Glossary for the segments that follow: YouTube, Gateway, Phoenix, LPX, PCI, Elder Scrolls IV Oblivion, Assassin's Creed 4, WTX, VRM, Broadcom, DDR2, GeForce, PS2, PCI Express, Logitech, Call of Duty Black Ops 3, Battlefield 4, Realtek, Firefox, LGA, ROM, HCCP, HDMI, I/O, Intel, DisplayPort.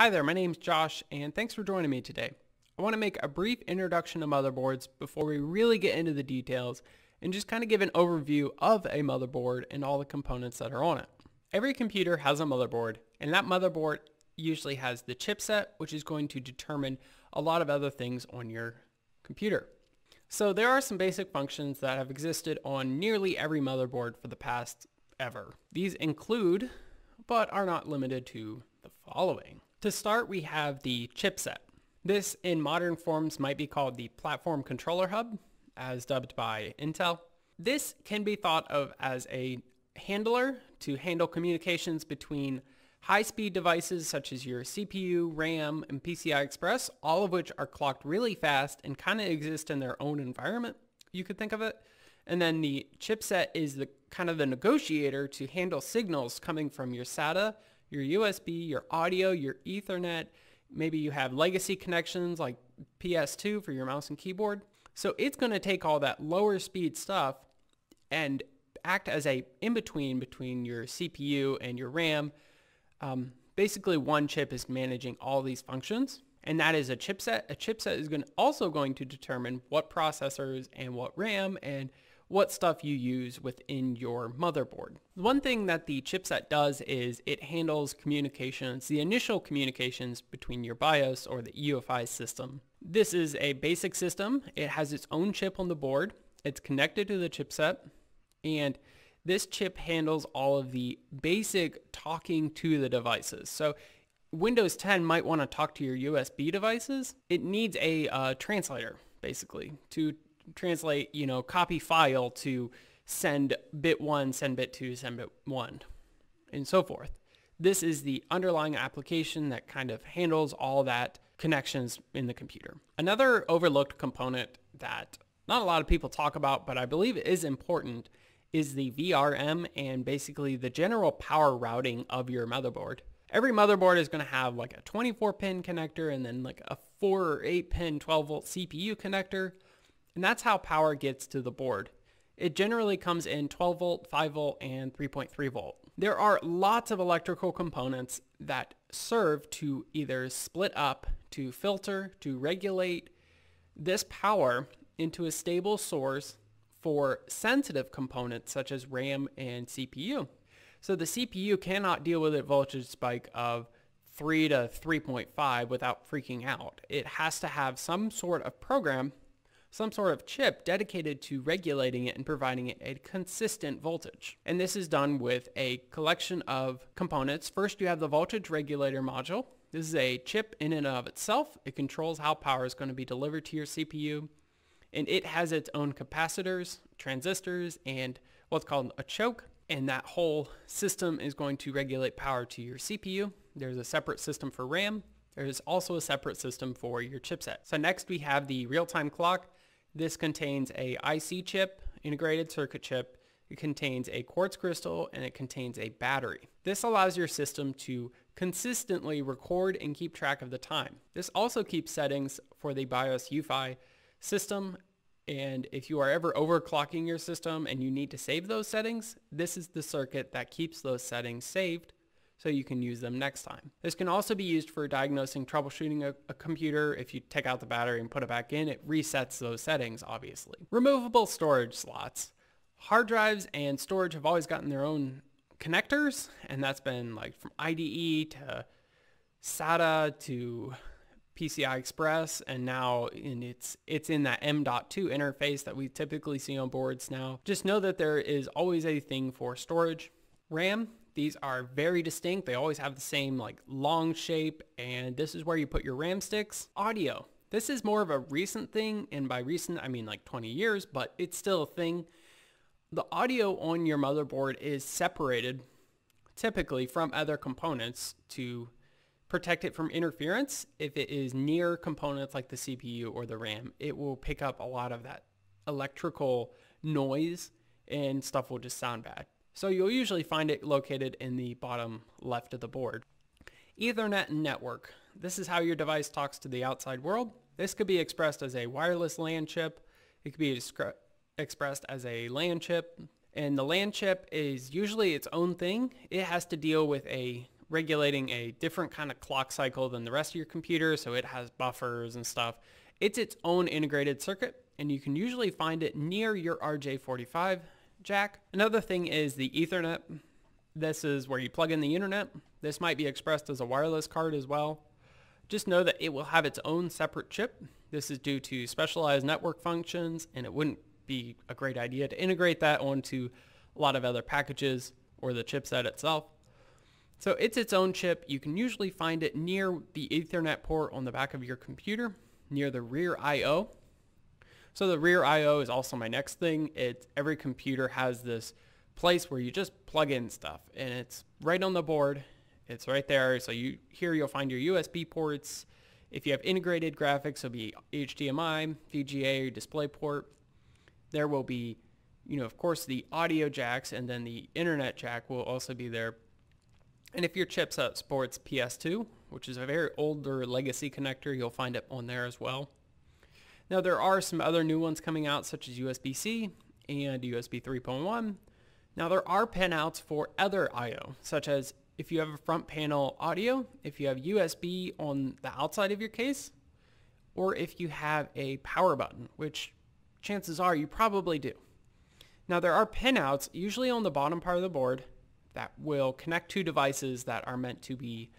Hi there, my name's Josh and thanks for joining me today. I want to make a brief introduction to motherboards before we really get into the details and just kind of give an overview of a motherboard and all the components that are on it. Every computer has a motherboard, and that motherboard usually has the chipset, which is going to determine a lot of other things on your computer. So there are some basic functions that have existed on nearly every motherboard for the past ever. These include, but are not limited to, the following. To start, we have the chipset. This, in modern forms, might be called the platform controller hub, as dubbed by Intel. This can be thought of as a handler to handle communications between high-speed devices such as your CPU, RAM, and PCI Express, all of which are clocked really fast and kind of exist in their own environment, you could think of it. And then the chipset is the kind of the negotiator to handle signals coming from your SATA, your USB, your audio, your Ethernet. Maybe you have legacy connections like PS2 for your mouse and keyboard. So it's going to take all that lower speed stuff and act as a in-between between your CPU and your RAM. Basically, one chip is managing all these functions, and that is a chipset. A chipset is also going to determine what processors and what RAM and what stuff you use within your motherboard. One thing that the chipset does is it handles communications, the initial communications between your BIOS or the UEFI system. This is a basic system. It has its own chip on the board. It's connected to the chipset, and this chip handles all of the basic talking to the devices. So Windows 10 might want to talk to your USB devices. It needs a translator, basically, to translate, you know, copy file to send bit 1, send bit 2, send bit 1, and so forth. This is the underlying application that kind of handles all that connections in the computer. Another overlooked component that not a lot of people talk about, but I believe it is important, is the VRM and basically the general power routing of your motherboard. Every motherboard is going to have like a 24-pin connector and then like a 4 or 8-pin 12-volt CPU connector. And that's how power gets to the board. It generally comes in 12 volt, 5 volt, and 3.3 volt. There are lots of electrical components that serve to either split up, to filter, to regulate this power into a stable source for sensitive components such as RAM and CPU. So the CPU cannot deal with a voltage spike of 3 to 3.5 without freaking out. It has to have some sort of program, some sort of chip dedicated to regulating it and providing it a consistent voltage. And this is done with a collection of components. First, you have the voltage regulator module. This is a chip in and of itself. It controls how power is going to be delivered to your CPU. And it has its own capacitors, transistors, and what's called a choke. And that whole system is going to regulate power to your CPU. There's a separate system for RAM. There's also a separate system for your chipset. So next we have the real-time clock. This contains a IC chip, integrated circuit chip. It contains a quartz crystal, and it contains a battery. This allows your system to consistently record and keep track of the time. This also keeps settings for the BIOS UEFI system, and if you are ever overclocking your system and you need to save those settings, this is the circuit that keeps those settings saved so you can use them next time. This can also be used for diagnosing, troubleshooting a computer. If you take out the battery and put it back in, it resets those settings, obviously. Removable storage slots. Hard drives and storage have always gotten their own connectors, and that's been like from IDE to SATA to PCI Express, and now it's in that M.2 interface that we typically see on boards now. Just know that there is always a thing for storage. RAM. These are very distinct. They always have the same like long shape, and this is where you put your RAM sticks. Audio. This is more of a recent thing, and by recent I mean like 20 years, but it's still a thing. The audio on your motherboard is separated typically from other components to protect it from interference. If it is near components like the CPU or the RAM, it will pick up a lot of that electrical noise and stuff will just sound bad. So you'll usually find it located in the bottom left of the board. Ethernet and network. This is how your device talks to the outside world. This could be expressed as a wireless LAN chip. It could be expressed as a LAN chip. And the LAN chip is usually its own thing. It has to deal with a regulating a different kind of clock cycle than the rest of your computer, so it has buffers and stuff. It's its own integrated circuit, and you can usually find it near your RJ45 jack. Another thing is the Ethernet. This is where you plug in the internet. This might be expressed as a wireless card as well. Just know that it will have its own separate chip. This is due to specialized network functions, and it wouldn't be a great idea to integrate that onto a lot of other packages or the chipset itself. So it's its own chip. You can usually find it near the Ethernet port on the back of your computer, near the rear I/O. So the rear I/O is also my next thing. Every computer has this place where you just plug in stuff, and it's right on the board. It's right there. So you'll find your USB ports. If you have integrated graphics, it'll be HDMI, VGA, or DisplayPort. There will be, of course, the audio jacks, and then the internet jack will also be there. And if your chipset supports PS2, which is a very older legacy connector, you'll find it on there as well. Now, there are some other new ones coming out, such as USB-C and USB 3.1. Now, there are pinouts for other I/O, such as if you have a front panel audio, if you have USB on the outside of your case, or if you have a power button, which chances are you probably do. Now, there are pinouts, usually on the bottom part of the board, that will connect to devices that are meant to be,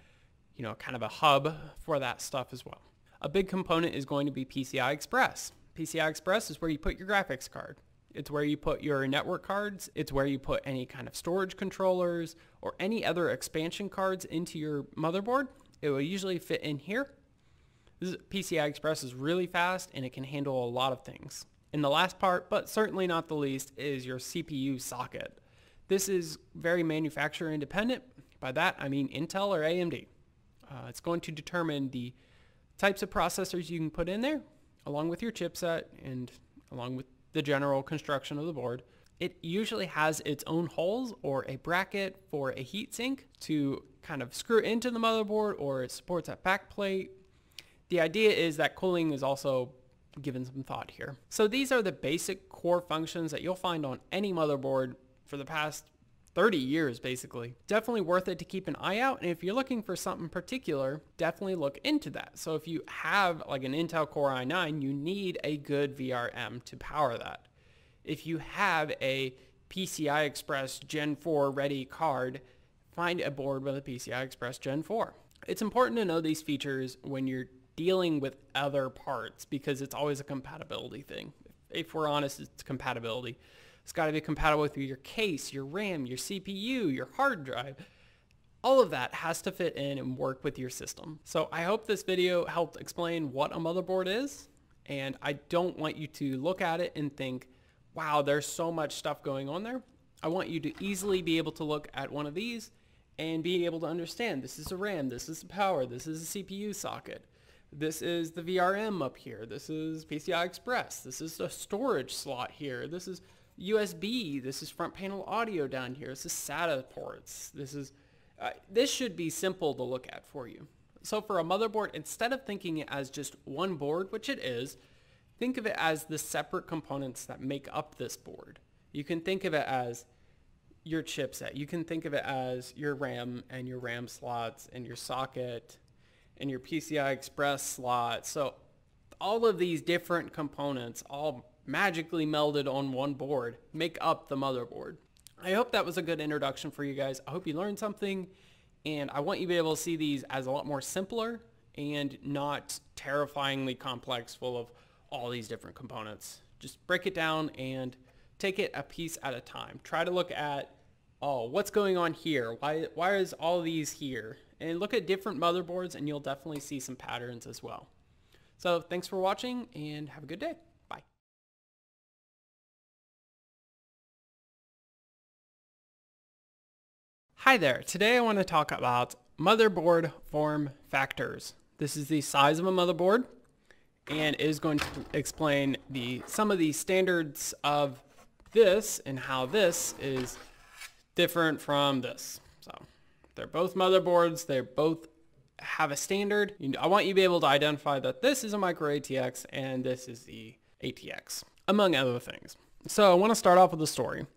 kind of a hub for that stuff as well. A big component is going to be PCI Express. PCI Express is where you put your graphics card. It's where you put your network cards. It's where you put any kind of storage controllers or any other expansion cards into your motherboard. It will usually fit in here. PCI Express is really fast, and it can handle a lot of things. And the last part, but certainly not the least, is your CPU socket. This is very manufacturer independent. By that, I mean Intel or AMD. It's going to determine the types of processors you can put in there, along with your chipset and along with the general construction of the board. It usually has its own holes or a bracket for a heatsink to kind of screw into the motherboard, or it supports a backplate. The idea is that cooling is also given some thought here. So these are the basic core functions that you'll find on any motherboard for the past 30 years, basically. Definitely worth it to keep an eye out, and if you're looking for something particular, definitely look into that. So if you have like an Intel Core i9, you need a good VRM to power that. If you have a PCI Express Gen 4 ready card, find a board with a PCI Express Gen 4. It's important to know these features when you're dealing with other parts, because it's always a compatibility thing. If we're honest, it's compatibility. It's got to be compatible with your case, your RAM, your CPU, your hard drive. All of that has to fit in and work with your system. So I hope this video helped explain what a motherboard is, and I don't want you to look at it and think, wow, there's so much stuff going on there. I want you to easily be able to look at one of these and be able to understand, this is a RAM, this is the power, this is a CPU socket, this is the VRM up here, this is PCI Express, this is a storage slot here, this is USB, this is front panel audio down here, this is SATA ports, this should be simple to look at for you. So for a motherboard, instead of thinking it as just one board, which it is, think of it as the separate components that make up this board. You can think of it as your chipset, you can think of it as your RAM and your RAM slots and your socket and your PCI Express slot. So all of these different components, all magically melded on one board, make up the motherboard. I hope that was a good introduction for you guys. I hope you learned something, and I want you to be able to see these as a lot more simpler and not terrifyingly complex, full of all these different components. Just break it down and take it a piece at a time. Try to look at, oh, what's going on here? Why is all these here? And look at different motherboards, and you'll definitely see some patterns as well. So thanks for watching, and have a good day. Hi there, today I want to talk about motherboard form factors. This is the size of a motherboard, and is going to explain some of the standards of this and how this is different from this. So they're both motherboards, they both have a standard. I want you to be able to identify that this is a micro-ATX and this is the ATX, among other things. So I want to start off with a story.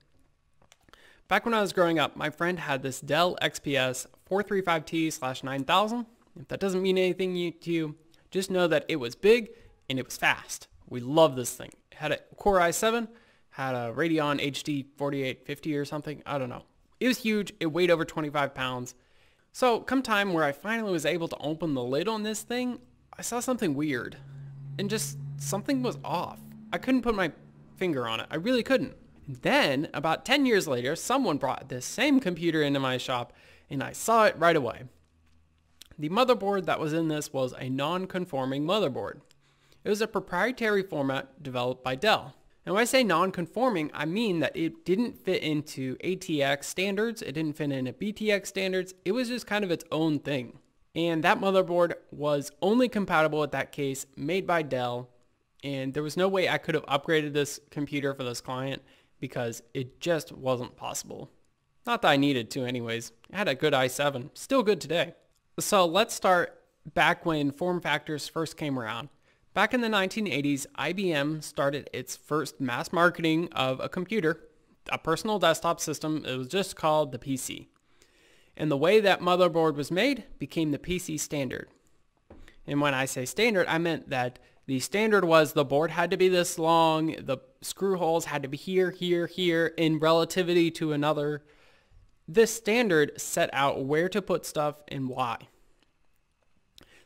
Back when I was growing up, my friend had this Dell XPS 435T/9000. If that doesn't mean anything to you, just know that it was big and it was fast. We love this thing. It had a Core i7, had a Radeon HD 4850 or something, I don't know. It was huge, it weighed over 25 pounds. So come time where I finally was able to open the lid on this thing, I saw something weird, and just something was off. I couldn't put my finger on it, I really couldn't. Then, about 10 years later, someone brought this same computer into my shop, and I saw it right away. The motherboard that was in this was a non-conforming motherboard. It was a proprietary format developed by Dell. And when I say non-conforming, I mean that it didn't fit into ATX standards, it didn't fit into BTX standards, it was just kind of its own thing. And that motherboard was only compatible with that case made by Dell, and there was no way I could have upgraded this computer for this client because it just wasn't possible. Not that I needed to anyways, I had a good i7, still good today. So let's start back when form factors first came around. Back in the 1980s, IBM started its first mass marketing of a computer, a personal desktop system. It was just called the PC. And the way that motherboard was made became the PC standard. And when I say standard, I meant that the standard was the board had to be this long, the screw holes had to be here, here, here, in relativity to another. This standard set out where to put stuff and why.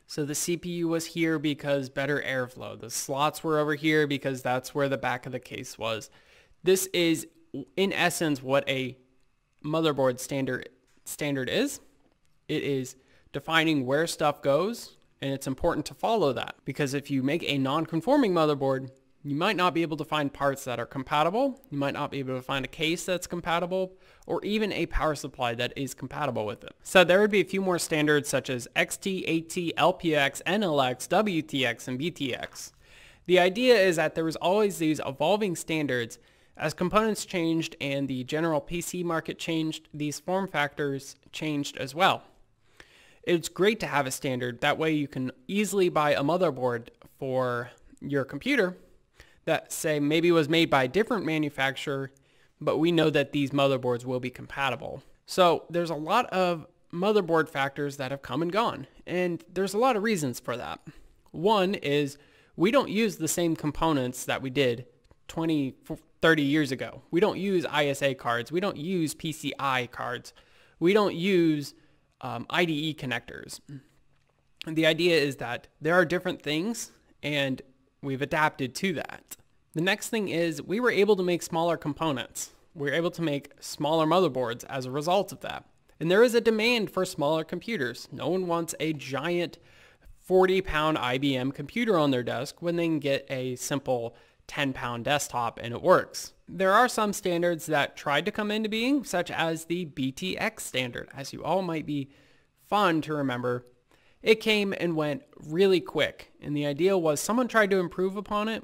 So the CPU was here because better airflow. The slots were over here because that's where the back of the case was. This is, in essence, what a motherboard standard is. It is defining where stuff goes, and it's important to follow that because if you make a non-conforming motherboard, you might not be able to find parts that are compatible. You might not be able to find a case that's compatible or even a power supply that is compatible with it. So there would be a few more standards such as XT, AT, LPX, NLX, WTX, and BTX. The idea is that there was always these evolving standards. As components changed and the general PC market changed, these form factors changed as well. It's great to have a standard. That way you can easily buy a motherboard for your computer that, say, maybe was made by a different manufacturer, but we know that these motherboards will be compatible. So there's a lot of motherboard factors that have come and gone, and there's a lot of reasons for that. One is we don't use the same components that we did 20, 30 years ago. We don't use ISA cards. We don't use PCI cards. We don't use IDE connectors. And the idea is that there are different things, and we've adapted to that. The next thing is we were able to make smaller components. We were able to make smaller motherboards as a result of that. And there is a demand for smaller computers. No one wants a giant 40-pound IBM computer on their desk when they can get a simple 10-pound desktop and it works. There are some standards that tried to come into being, such as the BTX standard, as you all might be fond to remember. It came and went really quick, and the idea was someone tried to improve upon it,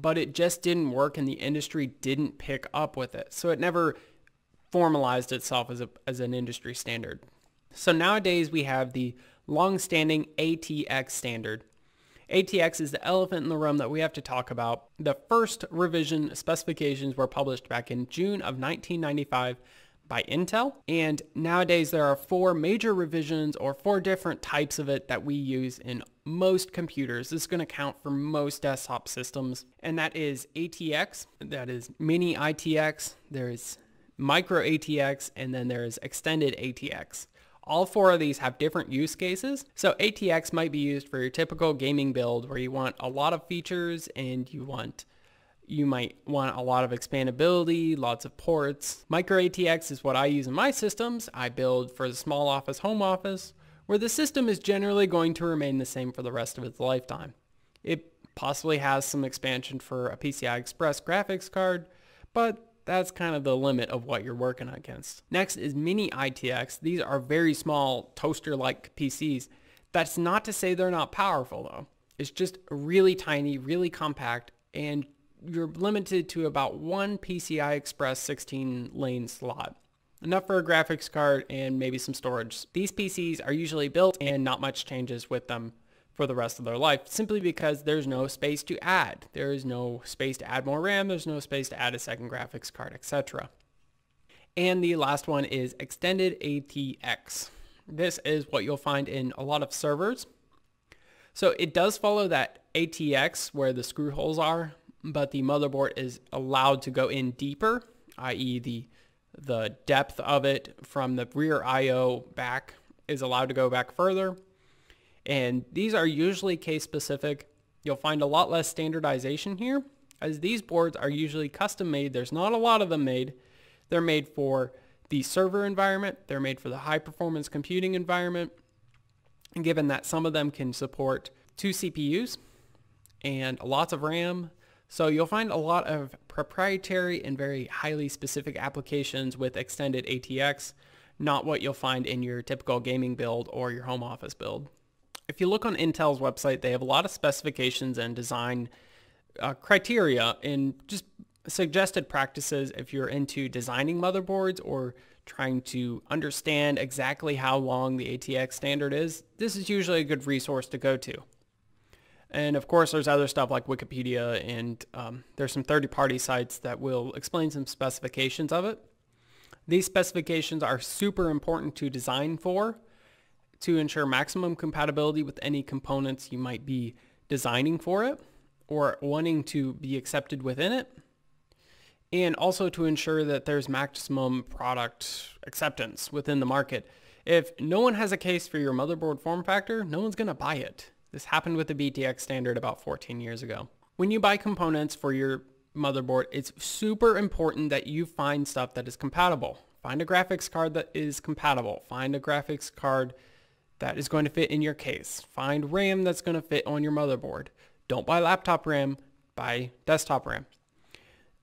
but it just didn't work and the industry didn't pick up with it. So it never formalized itself as an industry standard. So nowadays we have the long-standing ATX standard. ATX is the elephant in the room that we have to talk about. The first revision specifications were published back in June of 1995 by Intel, and nowadays there are four major revisions or four different types of it that we use in most computers. This is going to count for most desktop systems, and that is ATX, that is mini-ITX, there is micro-ATX, and then there is extended ATX. All four of these have different use cases, so ATX might be used for your typical gaming build where you want a lot of features and you might want a lot of expandability, lots of ports. Micro-ATX is what I use in my systems. I build for the small office, home office, where the system is generally going to remain the same for the rest of its lifetime. It possibly has some expansion for a PCI Express graphics card, but that's kind of the limit of what you're working against. Next is mini-ITX. These are very small toaster-like PCs. That's not to say they're not powerful though. It's just really tiny, really compact, and you're limited to about one PCI Express 16-lane slot. Enough for a graphics card and maybe some storage. These PCs are usually built and not much changes with them for the rest of their life, simply because there's no space to add. There is no space to add more RAM, there's no space to add a second graphics card, etc. And the last one is extended ATX. This is what you'll find in a lot of servers. So it does follow that ATX where the screw holes are, but the motherboard is allowed to go in deeper, i.e. the depth of it from the rear IO back is allowed to go back further. And these are usually case specific. You'll find a lot less standardization here, as these boards are usually custom made. There's not a lot of them made. They're made for the server environment. They're made for the high performance computing environment. And given that some of them can support 2 CPUs and lots of RAM, so you'll find a lot of proprietary and very highly specific applications with extended ATX, not what you'll find in your typical gaming build or your home office build. If you look on Intel's website, they have a lot of specifications and design criteria and just suggested practices if you're into designing motherboards or trying to understand exactly how long the ATX standard is. This is usually a good resource to go to. And of course, there's other stuff like Wikipedia, and there's some third-party sites that will explain some specifications of it. These specifications are super important to design for, to ensure maximum compatibility with any components you might be designing for it or wanting to be accepted within it, and also to ensure that there's maximum product acceptance within the market. If no one has a case for your motherboard form factor, no one's gonna buy it. This happened with the BTX standard about 14 years ago. When you buy components for your motherboard, it's super important that you find stuff that is compatible. Find a graphics card that is compatible. Find a graphics card that is going to fit in your case. Find RAM that's going to fit on your motherboard. Don't buy laptop RAM, buy desktop RAM.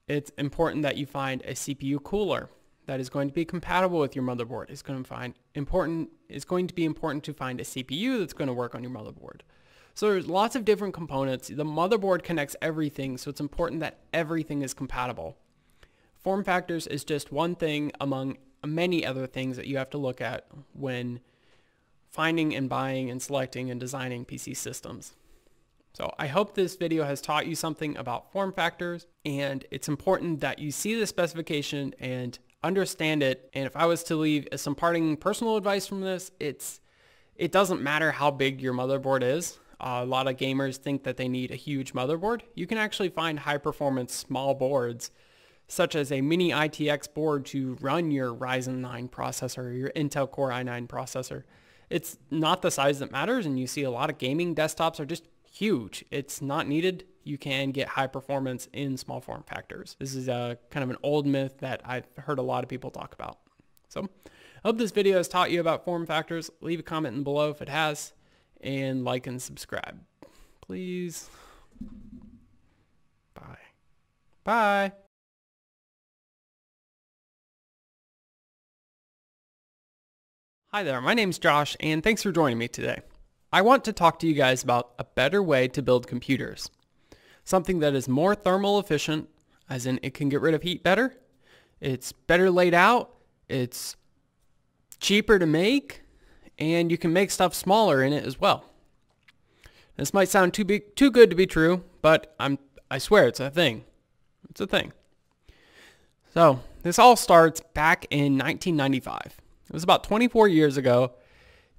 It's important that you find a CPU cooler that is going to be compatible with your motherboard. It's going to be important to find a CPU that's going to work on your motherboard. So there's lots of different components. The motherboard connects everything, so it's important that everything is compatible. Form factors is just one thing among many other things that you have to look at when finding and buying and selecting and designing PC systems. So I hope this video has taught you something about form factors, and it's important that you see the specification and understand it. And if I was to leave some parting personal advice from this, it doesn't matter how big your motherboard is. A lot of gamers think that they need a huge motherboard. You can actually find high performance small boards, such as a mini-ITX board to run your Ryzen 9 processor or your Intel Core i9 processor. It's not the size that matters, and you see a lot of gaming desktops are just huge. It's not needed. You can get high performance in small form factors. This is a kind of an old myth that I've heard a lot of people talk about. So I hope this video has taught you about form factors. Leave a comment below if it has, and like and subscribe, please. Bye. Bye. Hi there, my name's Josh, and thanks for joining me today. I want to talk to you guys about a better way to build computers. Something that is more thermal efficient, as in it can get rid of heat better, it's better laid out, it's cheaper to make, and you can make stuff smaller in it as well. This might sound too good to be true, but I swear it's a thing. It's a thing. So, this all starts back in 1995. It was about 24 years ago.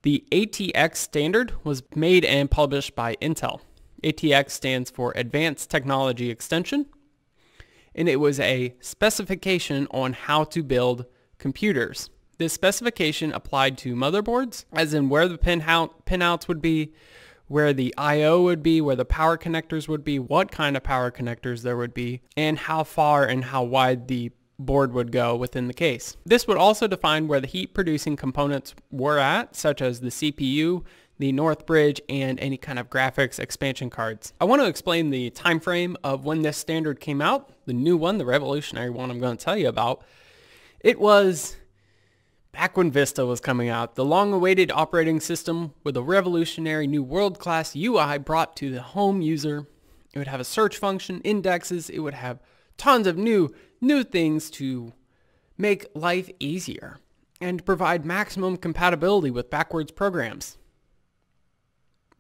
The ATX standard was made and published by Intel. ATX stands for Advanced Technology Extension, and it was a specification on how to build computers. This specification applied to motherboards, as in where the pinouts would be, where the IO would be, where the power connectors would be, what kind of power connectors there would be, and how far and how wide the board would go within the case. This would also define where the heat producing components were at, such as the CPU, the North Bridge, and any kind of graphics expansion cards. I want to explain the time frame of when this standard came out, the new one, the revolutionary one I'm going to tell you about. It was back when Vista was coming out, the long-awaited operating system with a revolutionary new world-class UI brought to the home user. It would have a search function, indexes, it would have tons of new things to make life easier and provide maximum compatibility with backwards programs.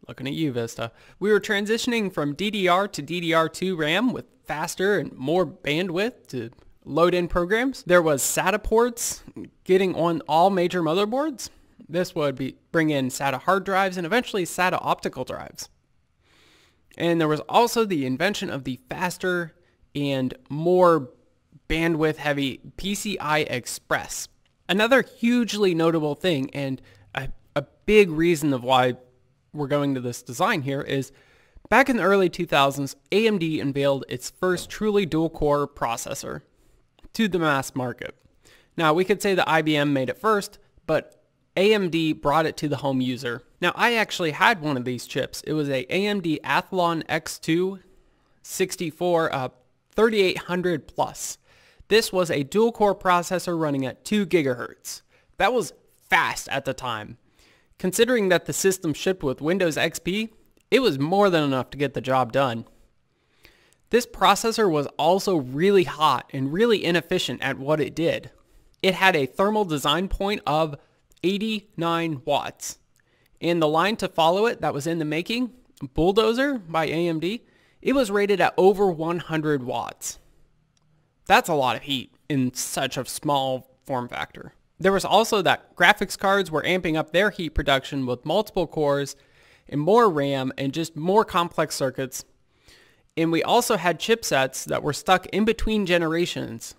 Looking at you, Vista. We were transitioning from DDR to DDR2 RAM with faster and more bandwidth to load in programs. There was SATA ports getting on all major motherboards. This would bring in SATA hard drives and eventually SATA optical drives. And there was also the invention of the faster and more bandwidth heavy PCI Express. Another hugely notable thing, and a big reason of why we're going to this design here, is back in the early 2000s, AMD unveiled its first truly dual-core processor to the mass market. Now, we could say that IBM made it first, but AMD brought it to the home user. Now, I actually had one of these chips. It was a AMD Athlon X2 64 3800 Plus. This was a dual-core processor running at 2 gigahertz. That was fast at the time. Considering that the system shipped with Windows XP, it was more than enough to get the job done. This processor was also really hot and really inefficient at what it did. It had a thermal design point of 89 watts. And the line to follow it that was in the making, Bulldozer by AMD, it was rated at over 100 watts. That's a lot of heat in such a small form factor. There was also that graphics cards were amping up their heat production with multiple cores and more RAM and just more complex circuits. And we also had chipsets that were stuck in between generations.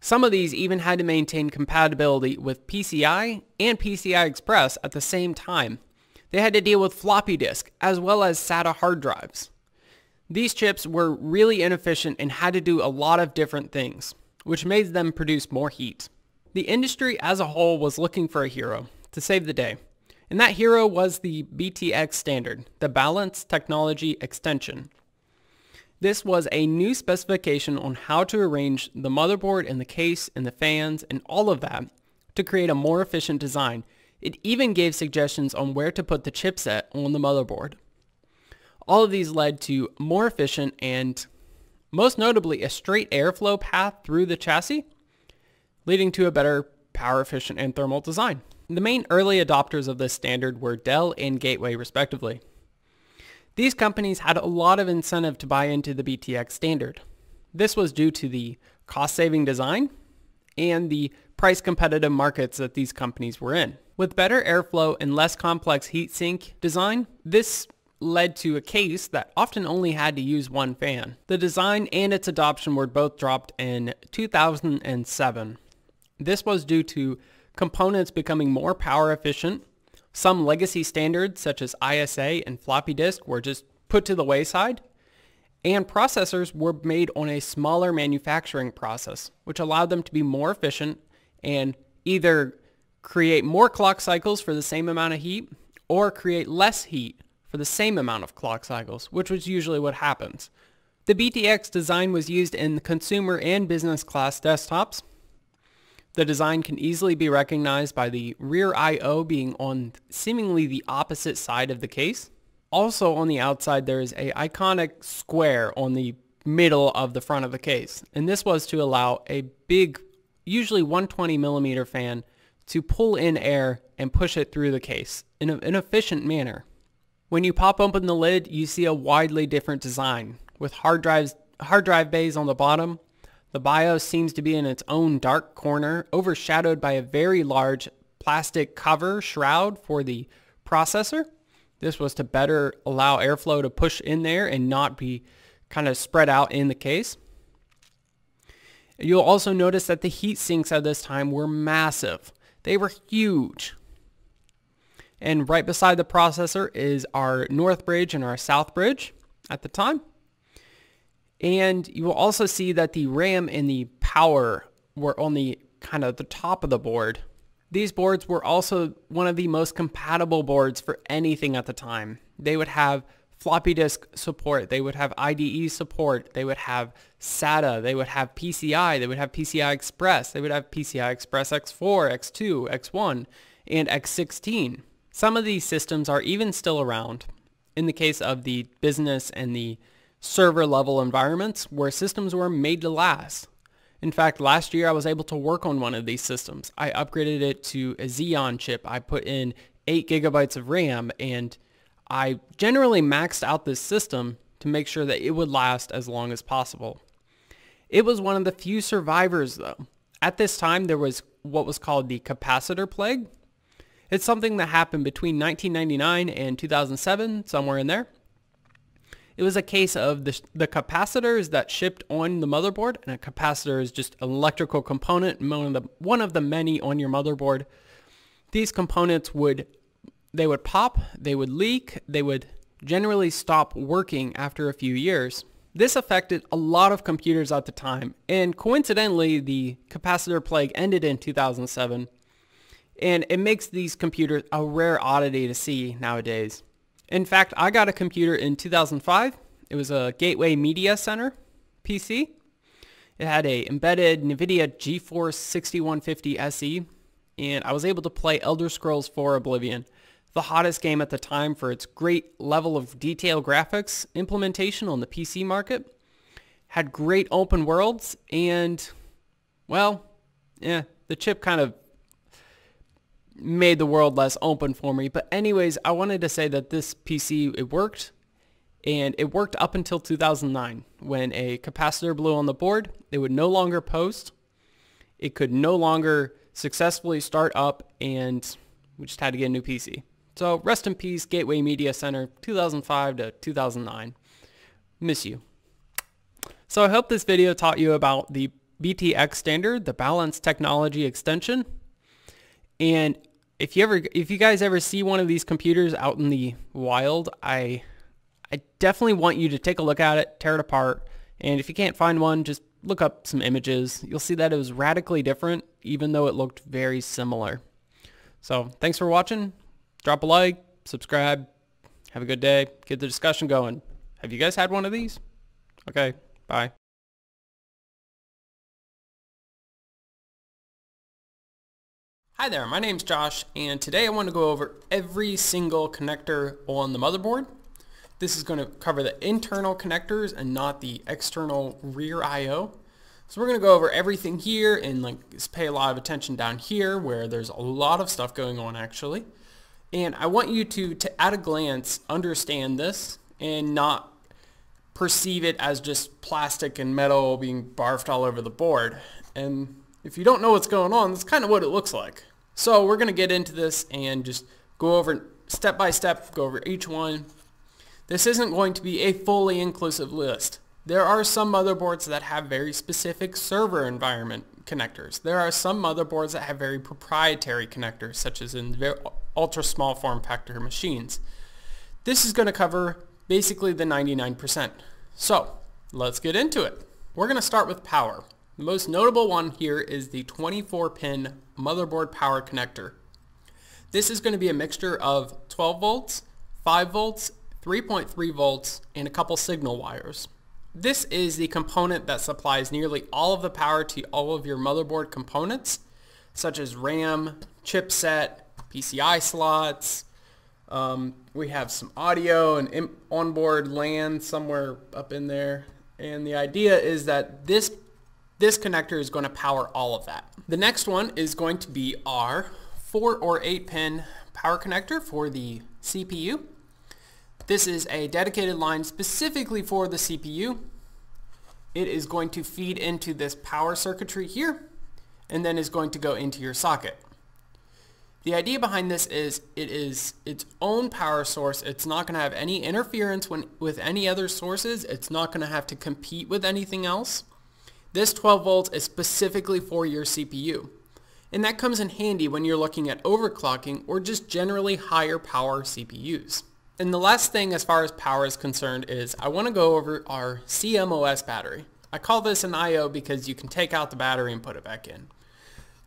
Some of these even had to maintain compatibility with PCI and PCI Express at the same time. They had to deal with floppy disk as well as SATA hard drives. These chips were really inefficient and had to do a lot of different things, which made them produce more heat. The industry as a whole was looking for a hero to save the day, and that hero was the BTX standard, the Balanced Technology Extension. This was a new specification on how to arrange the motherboard and the case and the fans and all of that to create a more efficient design. It even gave suggestions on where to put the chipset on the motherboard. All of these led to more efficient and, most notably, a straight airflow path through the chassis, leading to a better power efficient and thermal design. The main early adopters of this standard were Dell and Gateway, respectively. These companies had a lot of incentive to buy into the BTX standard. This was due to the cost-saving design and the price-competitive markets that these companies were in. With better airflow and less complex heatsink design, this led to a case that often only had to use one fan. The design and its adoption were both dropped in 2007. This was due to components becoming more power efficient. Some legacy standards such as ISA and floppy disk were just put to the wayside, and processors were made on a smaller manufacturing process, which allowed them to be more efficient and either create more clock cycles for the same amount of heat or create less heat for the same amount of clock cycles, which was usually what happens. The BTX design was used in consumer and business class desktops. The design can easily be recognized by the rear I/O being on seemingly the opposite side of the case. Also on the outside, there is an iconic square on the middle of the front of the case. And this was to allow a big, usually 120mm fan to pull in air and push it through the case in an efficient manner. When you pop open the lid, you see a widely different design with hard drive bays on the bottom. The BIOS seems to be in its own dark corner, overshadowed by a very large plastic cover shroud for the processor. This was to better allow airflow to push in there and not be kind of spread out in the case. You'll also notice that the heat sinks at this time were massive. They were huge. And right beside the processor is our north bridge and our south bridge at the time. And you will also see that the RAM and the power were on the kind of the top of the board. These boards were also one of the most compatible boards for anything at the time. They would have floppy disk support, they would have IDE support, they would have SATA, they would have PCI, they would have PCI Express, they would have PCI Express X4, X2, X1, and X16. Some of these systems are even still around in the case of the business and the server level environments where systems were made to last. In fact, last year I was able to work on one of these systems. I upgraded it to a Xeon chip. I put in 8 gigabytes of RAM, and I generally maxed out this system to make sure that it would last as long as possible. It was one of the few survivors though. At this time, there was what was called the capacitor plague, It's something that happened between 1999 and 2007, somewhere in there. It was a case of the capacitors that shipped on the motherboard, and a capacitor is just an electrical component, one of the many on your motherboard. These components would pop, they would leak, they would generally stop working after a few years. This affected a lot of computers at the time, and coincidentally the capacitor plague ended in 2007, and it makes these computers a rare oddity to see nowadays. In fact, I got a computer in 2005. It was a Gateway Media Center PC. It had an embedded NVIDIA GeForce 6150 SE, and I was able to play Elder Scrolls IV Oblivion, the hottest game at the time for its great level of detail graphics implementation on the PC market. Had great open worlds, and well, yeah, the chip kind of made the world less open for me. But anyways, I wanted to say that this PC, it worked, and it worked up until 2009 when a capacitor blew on the board. It would no longer post. It could no longer successfully start up, and we just had to get a new PC. So rest in peace, Gateway Media Center, 2005 to 2009. Miss you. So I hope this video taught you about the BTX standard, the Balanced Technology Extension. And if you guys ever see one of these computers out in the wild, I definitely want you to take a look at it, tear it apart. And if you can't find one, just look up some images. You'll see that it was radically different, even though it looked very similar. So thanks for watching. Drop a like, subscribe, have a good day, get the discussion going. Have you guys had one of these? Okay, bye. Hi there, my name's Josh, and today I want to go over every single connector on the motherboard. This is going to cover the internal connectors and not the external rear I/O. So we're going to go over everything here and just pay a lot of attention down here where there's a lot of stuff going on actually. And I want you to at a glance understand this and not perceive it as just plastic and metal being barfed all over the board. And if you don't know what's going on, that's kind of what it looks like. So we're going to get into this and just go over step by step, go over each one. This isn't going to be a fully inclusive list. There are some motherboards that have very specific server environment connectors. There are some motherboards that have very proprietary connectors, such as in very ultra small form factor machines. This is going to cover basically the 99%. So let's get into it. We're going to start with power. The most notable one here is the 24-pin motherboard power connector. This is going to be a mixture of 12 volts, 5 volts, 3.3 volts, and a couple signal wires. This is the component that supplies nearly all of the power to all of your motherboard components, such as RAM, chipset, PCI slots. We have some audio and onboard LAN somewhere up in there. And the idea is that this connector is going to power all of that. The next one is going to be our 4 or 8-pin power connector for the CPU. This is a dedicated line specifically for the CPU. It is going to feed into this power circuitry here, and then is going to go into your socket. The idea behind this is it is its own power source. It's not going to have any interference with any other sources. It's not going to have to compete with anything else. This 12 volts is specifically for your CPU, and that comes in handy when you're looking at overclocking or just generally higher power CPUs. And the last thing as far as power is concerned is I want to go over our CMOS battery. I call this an IO because you can take out the battery and put it back in.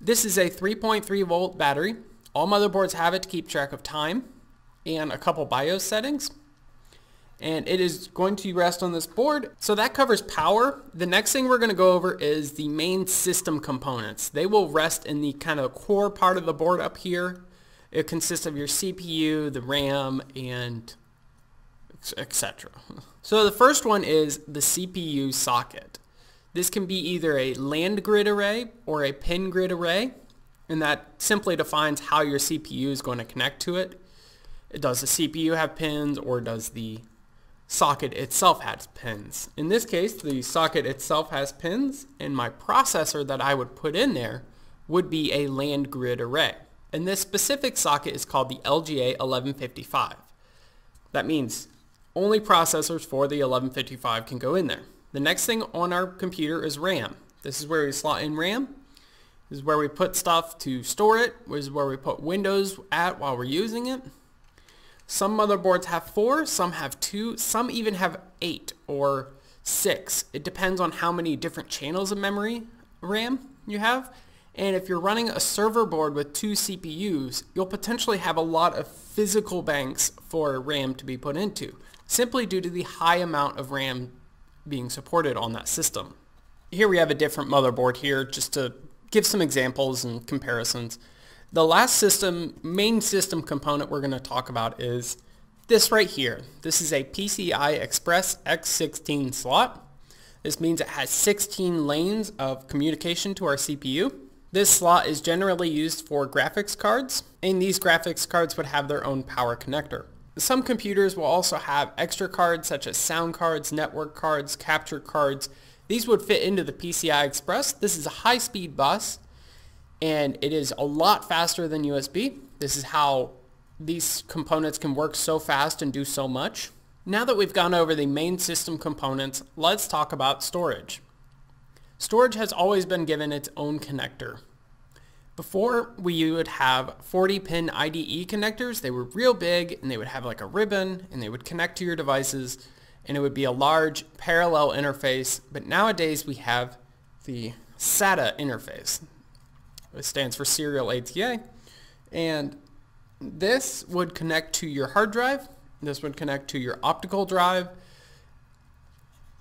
This is a 3.3 volt battery. All motherboards have it to keep track of time and a couple BIOS settings. And it is going to rest on this board. So that covers power. The next thing we're going to go over is the main system components. They will rest in the kind of core part of the board up here. It consists of your CPU, the RAM, and etc. So the first one is the CPU socket. This can be either a land grid array or a pin grid array, and that simply defines how your CPU is going to connect to it. Does the CPU have pins, or does the socket itself has pins? In this case, the socket itself has pins, and my processor that I would put in there would be a land grid array. and this specific socket is called the LGA 1155. That means only processors for the 1155 can go in there. The next thing on our computer is RAM. This is where we slot in RAM. This is where we put stuff to store it. This is where we put Windows at while we're using it. Some motherboards have 4, some have 2, some even have 8 or 6. It depends on how many different channels of memory RAM you have. And if you're running a server board with 2 CPUs, you'll potentially have a lot of physical banks for RAM to be put into, simply due to the high amount of RAM being supported on that system. Here we have a different motherboard here just to give some examples and comparisons. The last system, main system component we're going to talk about is this right here. This is a PCI Express X16 slot. This means it has 16 lanes of communication to our CPU. This slot is generally used for graphics cards, and these graphics cards would have their own power connector. Some computers will also have extra cards such as sound cards, network cards, capture cards. These would fit into the PCI Express. This is a high-speed bus, and it is a lot faster than USB. This is how these components can work so fast and do so much. Now that we've gone over the main system components, let's talk about storage. Storage has always been given its own connector. Before, we would have 40-pin IDE connectors. They were real big, and they would have like a ribbon, and they would connect to your devices, and it would be a large parallel interface. But nowadays, we have the SATA interface. It stands for Serial ATA, and this would connect to your hard drive. This would connect to your optical drive,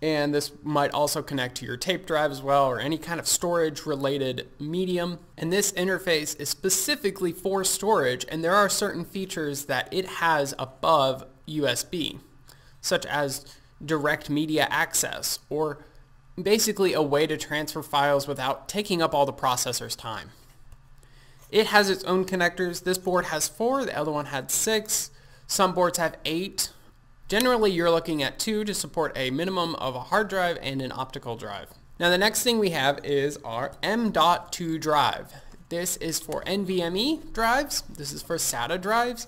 and this might also connect to your tape drive as well, or any kind of storage related medium. And this interface is specifically for storage, and there are certain features that it has above USB, such as direct media access, or basically a way to transfer files without taking up all the processor's time. It has its own connectors. This board has 4, the other one had 6, some boards have 8. Generally, you're looking at 2 to support a minimum of a hard drive and an optical drive. Now the next thing we have is our M.2 drive. This is for NVMe drives. This is for SATA drives.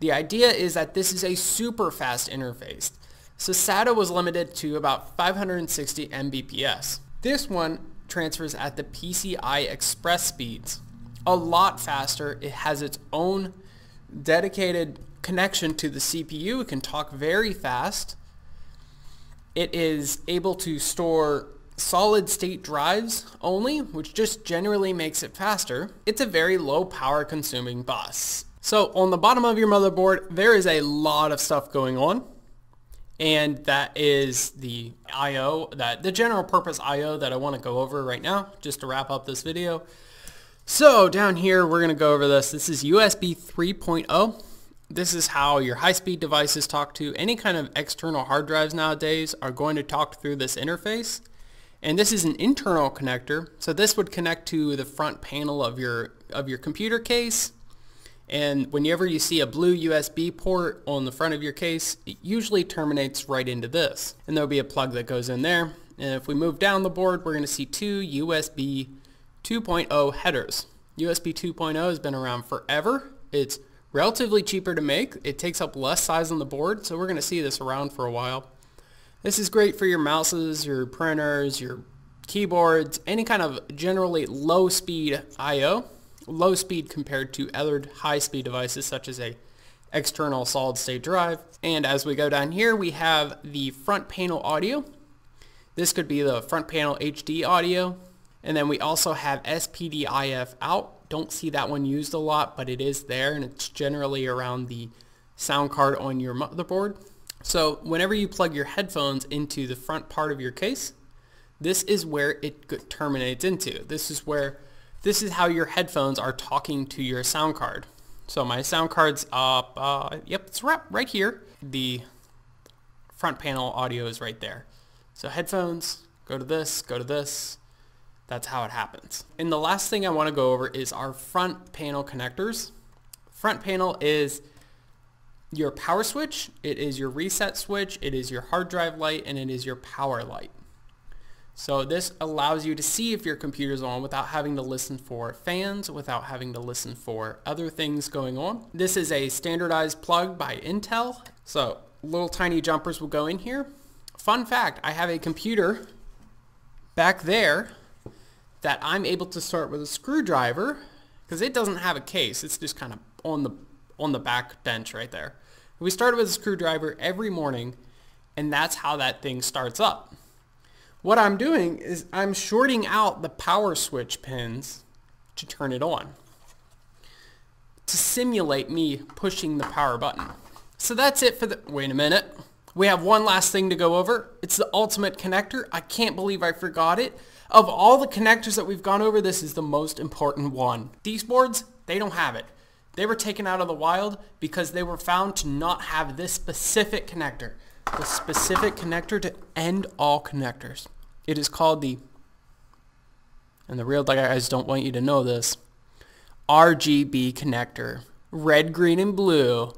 The idea is that this is a super fast interface. So SATA was limited to about 560 Mbps. This one transfers at the PCI Express speeds. A lot faster. It has its own dedicated connection to the CPU. It can talk very fast. It is able to store solid state drives only, which just generally makes it faster. It's a very low power consuming bus. So on the bottom of your motherboard, there is a lot of stuff going on. And that is the IO, the general purpose IO that I want to go over right now, just to wrap up this video. So down here, we're going to go over this. This is USB 3.0. This is how your high-speed devices talk to. Any kind of external hard drives nowadays are going to talk through this interface. And this is an internal connector. So this would connect to the front panel of your computer case. And whenever you see a blue USB port on the front of your case, it usually terminates right into this. And there'll be a plug that goes in there. And if we move down the board, we're going to see 2 USB 2.0 headers. USB 2.0 has been around forever. It's relatively cheaper to make. It takes up less size on the board, so we're going to see this around for a while. This is great for your mouses, your printers, your keyboards, any kind of generally low speed IO. Low speed compared to other high speed devices such as a external solid state drive. And as we go down here, we have the front panel audio. This could be the front panel HD audio. And then we also have SPDIF out. Don't see that one used a lot, but it is there, and it's generally around the sound card on your motherboard. So whenever you plug your headphones into the front part of your case, this is where it terminates into. This is how your headphones are talking to your sound card. So my sound card's up, yep, it's right here. The front panel audio is right there. So headphones, go to this, go to this. That's how it happens. And the last thing I want to go over is our front panel connectors. Front panel is your power switch, it is your reset switch, it is your hard drive light, and it is your power light. So this allows you to see if your computer's on without having to listen for fans, without having to listen for other things going on. This is a standardized plug by Intel. So little tiny jumpers will go in here. Fun fact, I have a computer back there that I'm able to start with a screwdriver because it doesn't have a case. It's just kind of on the back bench right there. We started with a screwdriver every morning, and that's how that thing starts up. What I'm doing is I'm shorting out the power switch pins to turn it on, to simulate me pushing the power button. So that's it for the, wait a minute. We have one last thing to go over. It's the ultimate connector. I can't believe I forgot it. Of all the connectors that we've gone over, this is the most important one. These boards, they don't have it. They were taken out of the wild because they were found to not have this specific connector. The specific connector to end all connectors. It is called the, and the real guys don't want you to know this, RGB connector. Red, green, and blue. You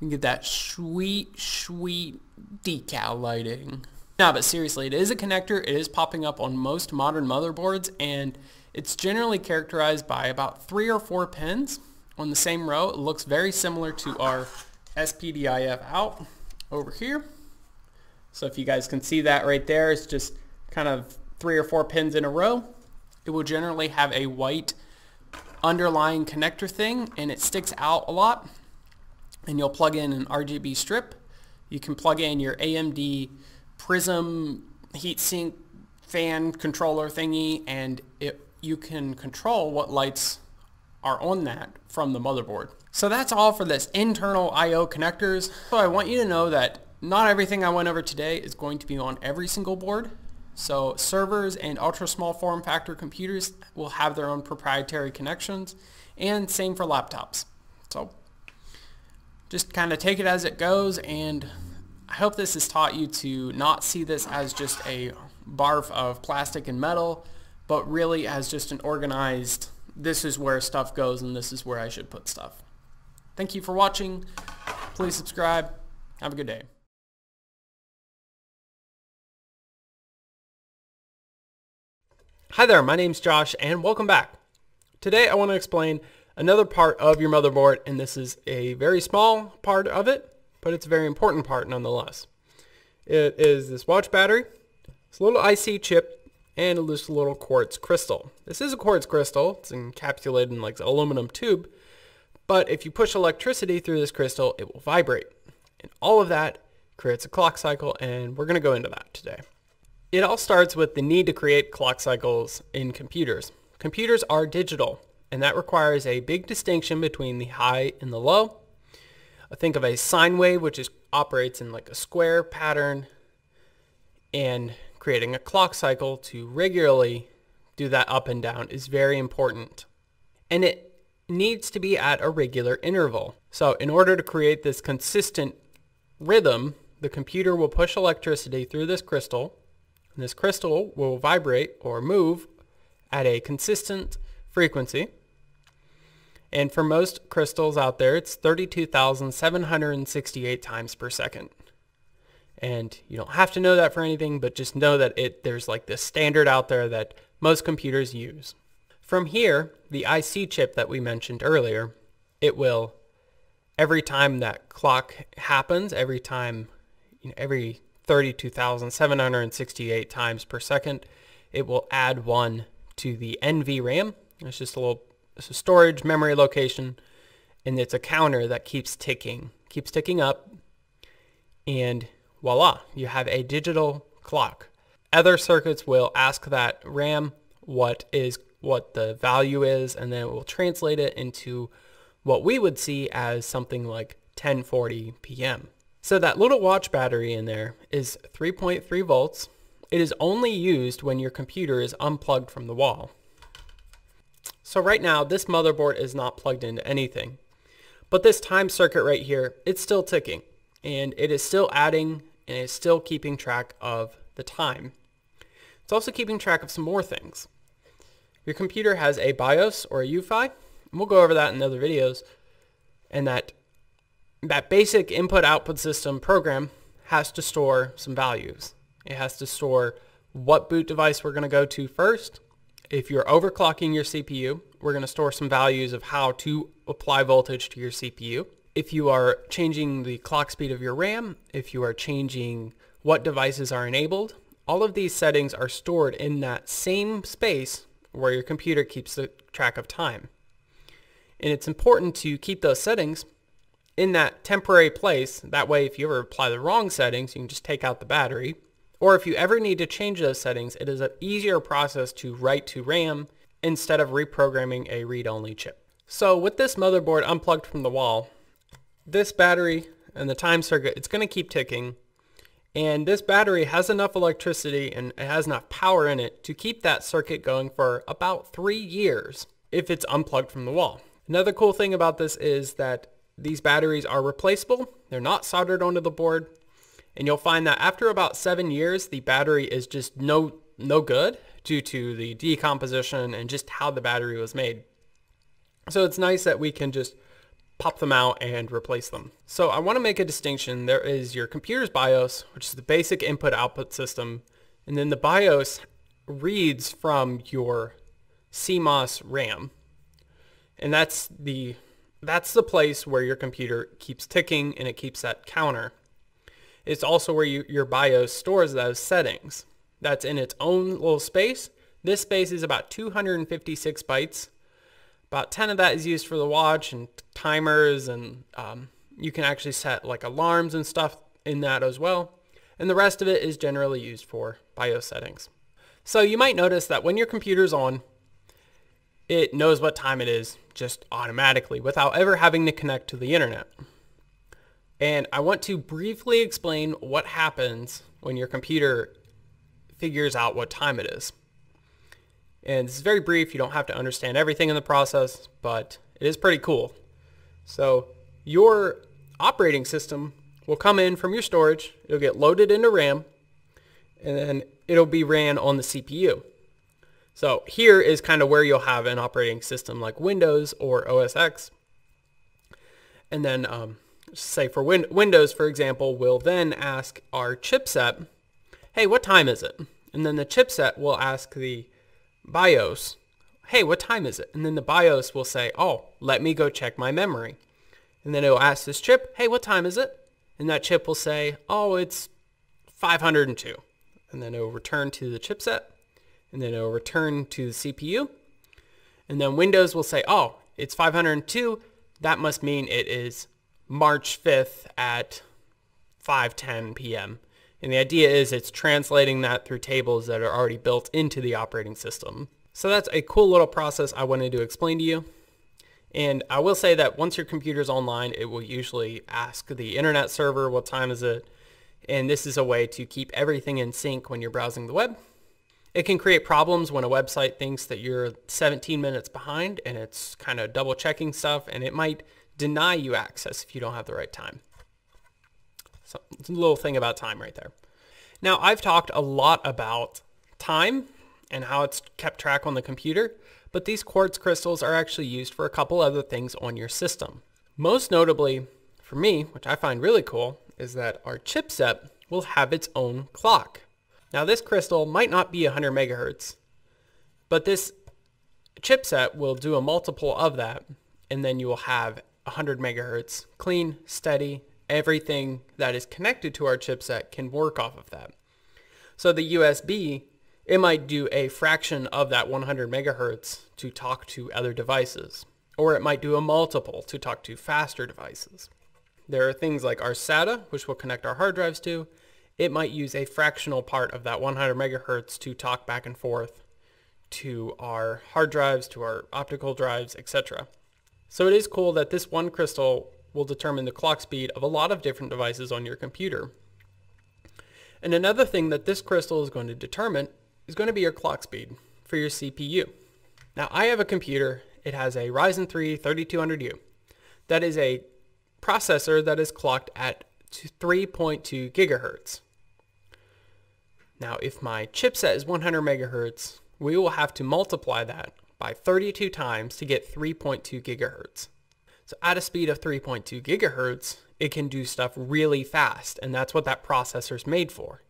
can get that sweet, sweet decal lighting. No, but seriously, it is a connector. It is popping up on most modern motherboards, and it's generally characterized by about 3 or 4 pins on the same row. It looks very similar to our SPDIF out over here. So if you guys can see that right there, it's just kind of 3 or 4 pins in a row. It will generally have a white underlying connector thing, and it sticks out a lot. And you'll plug in an RGB strip. You can plug in your AMD Prism heatsink fan controller thingy, and you can control what lights are on that from the motherboard. So that's all for this internal I/O connectors. So I want you to know that not everything I went over today is going to be on every single board. So servers and ultra small form factor computers will have their own proprietary connections, and same for laptops. So just kind of take it as it goes, and I hope this has taught you to not see this as just a barf of plastic and metal, but really as just an organized, this is where stuff goes and this is where I should put stuff. Thank you for watching. Please subscribe. Have a good day. Hi there, my name's Josh and welcome back. Today I want to explain another part of your motherboard, and this is a very small part of it, but it's a very important part nonetheless. It is this watch battery, this little IC chip, and this little quartz crystal. This is a quartz crystal. It's encapsulated in like an aluminum tube, but if you push electricity through this crystal, it will vibrate. And all of that creates a clock cycle, and we're going to go into that today. It all starts with the need to create clock cycles in computers. Computers are digital, and that requires a big distinction between the high and the low. I think of a sine wave, which operates in like a square pattern, and creating a clock cycle to regularly do that up and down is very important. And it needs to be at a regular interval. So in order to create this consistent rhythm, the computer will push electricity through this crystal, and this crystal will vibrate or move at a consistent frequency. And for most crystals out there, it's 32,768 times per second. And you don't have to know that for anything, but just know that there's like this standard out there that most computers use. From here, the IC chip that we mentioned earlier, it will, every time that clock happens, every time, every 32,768 times per second, it will add 1 to the NVRAM. It's just it's a storage memory location, and it's a counter that keeps ticking up, and voila, you have a digital clock. Other circuits will ask that RAM what the value is, and then it will translate it into what we would see as something like 10:40 p.m. So that little watch battery in there is 3.3 volts. It is only used when your computer is unplugged from the wall. So right now, this motherboard is not plugged into anything, but this time circuit right here, it's still ticking, and it is still adding, and it's still keeping track of the time. It's also keeping track of some more things. Your computer has a BIOS or a UEFI, and we'll go over that in other videos, and that basic input-output system program has to store some values. It has to store what boot device we're going to go to first. If you're overclocking your CPU, we're going to store some values of how to apply voltage to your CPU. If you are changing the clock speed of your RAM, if you are changing what devices are enabled, all of these settings are stored in that same space where your computer keeps the track of time. And it's important to keep those settings in that temporary place. That way, if you ever apply the wrong settings, you can just take out the battery. Or if you ever need to change those settings, it is an easier process to write to RAM instead of reprogramming a read-only chip. So with this motherboard unplugged from the wall, this battery and the time circuit, it's going to keep ticking. And this battery has enough electricity and it has enough power in it to keep that circuit going for about 3 years if it's unplugged from the wall. Another cool thing about this is that these batteries are replaceable. They're not soldered onto the board. And you'll find that after about 7 years, the battery is just no good due to the decomposition and just how the battery was made. So it's nice that we can just pop them out and replace them. So I want to make a distinction. There is your computer's BIOS, which is the basic input-output system. And then the BIOS reads from your CMOS RAM. And that's the place where your computer keeps ticking and it keeps that counter. It's also where your BIOS stores those settings. That's in its own little space. This space is about 256 bytes. About 10 of that is used for the watch and timers, and you can actually set like alarms and stuff in that as well. And the rest of it is generally used for BIOS settings. So you might notice that when your computer's on, it knows what time it is just automatically without ever having to connect to the internet. And I want to briefly explain what happens when your computer figures out what time it is. And this is very brief. You don't have to understand everything in the process, but it is pretty cool. So your operating system will come in from your storage. It'll get loaded into RAM, and then it'll be ran on the CPU. So here is kind of where you'll have an operating system like Windows or OS X. And then say for Windows, for example, we'll then ask our chipset, hey, what time is it? And then the chipset will ask the BIOS, hey, what time is it? And then the BIOS will say, oh, let me go check my memory. And then it'll ask this chip, hey, what time is it? And that chip will say, oh, it's 502. And then it'll return to the chipset. And then it'll return to the CPU. And then Windows will say, oh, it's 502. That must mean it is March 5th at 5:10 p.m. And the idea is it's translating that through tables that are already built into the operating system. So that's a cool little process I wanted to explain to you. And I will say that once your computer's online, it will usually ask the internet server, what time is it? And this is a way to keep everything in sync when you're browsing the web. It can create problems when a website thinks that you're 17 minutes behind and it's kind of double checking stuff, and it might deny you access if you don't have the right time. So it's a little thing about time right there. Now, I've talked a lot about time and how it's kept track on the computer, but these quartz crystals are actually used for a couple other things on your system. Most notably for me, which I find really cool, is that our chipset will have its own clock. Now this crystal might not be 100 megahertz, but this chipset will do a multiple of that, and then you will have 100 megahertz, clean, steady, everything that is connected to our chipset can work off of that. So the USB, it might do a fraction of that 100 megahertz to talk to other devices, or it might do a multiple to talk to faster devices. There are things like our SATA, which we'll connect our hard drives to. It might use a fractional part of that 100 megahertz to talk back and forth to our hard drives, to our optical drives, etc. So it is cool that this one crystal will determine the clock speed of a lot of different devices on your computer. And another thing that this crystal is going to determine is going to be your clock speed for your CPU. Now I have a computer, it has a Ryzen 3 3200U. That is a processor that is clocked at 3.2 gigahertz. Now, if my chipset is 100 megahertz, we will have to multiply that by 32 times to get 3.2 gigahertz. So at a speed of 3.2 gigahertz, it can do stuff really fast, and that's what that processor is made for.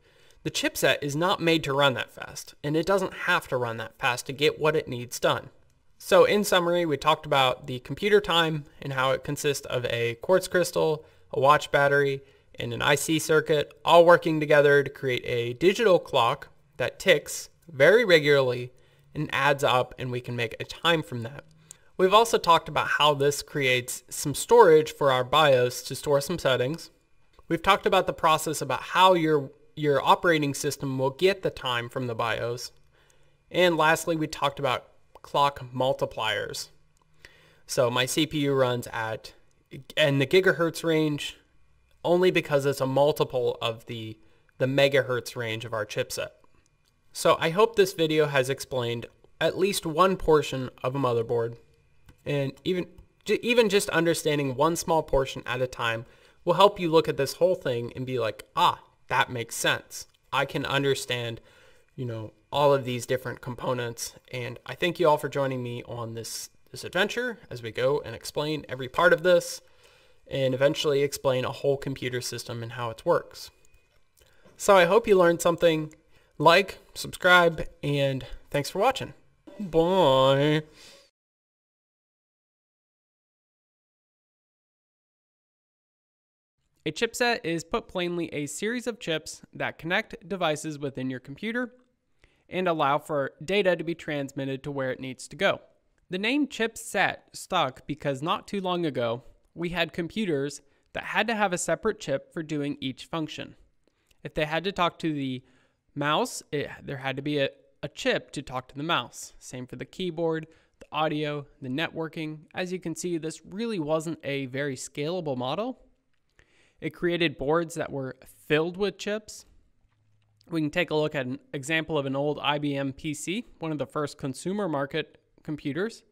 The chipset is not made to run that fast, and it doesn't have to run that fast to get what it needs done. So in summary, we talked about the computer time and how it consists of a quartz crystal, a watch battery, and an IC circuit, all working together to create a digital clock that ticks very regularly and adds up, and we can make a time from that. We've also talked about how this creates some storage for our BIOS to store some settings. We've talked about the process about how your operating system will get the time from the BIOS. And lastly, we talked about clock multipliers. So my CPU runs at in the gigahertz range only because it's a multiple of the megahertz range of our chipset. So I hope this video has explained at least one portion of a motherboard, and even just understanding one small portion at a time will help you look at this whole thing and be like, ah, that makes sense. I can understand, you know, all of these different components. And I thank you all for joining me on this adventure as we go and explain every part of this and eventually explain a whole computer system and how it works. So I hope you learned something. Like, subscribe, and thanks for watching. Bye. A chipset is, put plainly, a series of chips that connect devices within your computer and allow for data to be transmitted to where it needs to go. The name chipset stuck because not too long ago, we had computers that had to have a separate chip for doing each function. If they had to talk to the mouse, there had to be a chip to talk to the mouse. Same for the keyboard, the audio, the networking. As you can see, this really wasn't a very scalable model. It created boards that were filled with chips. We can take a look at an example of an old IBM PC, one of the first consumer market computers,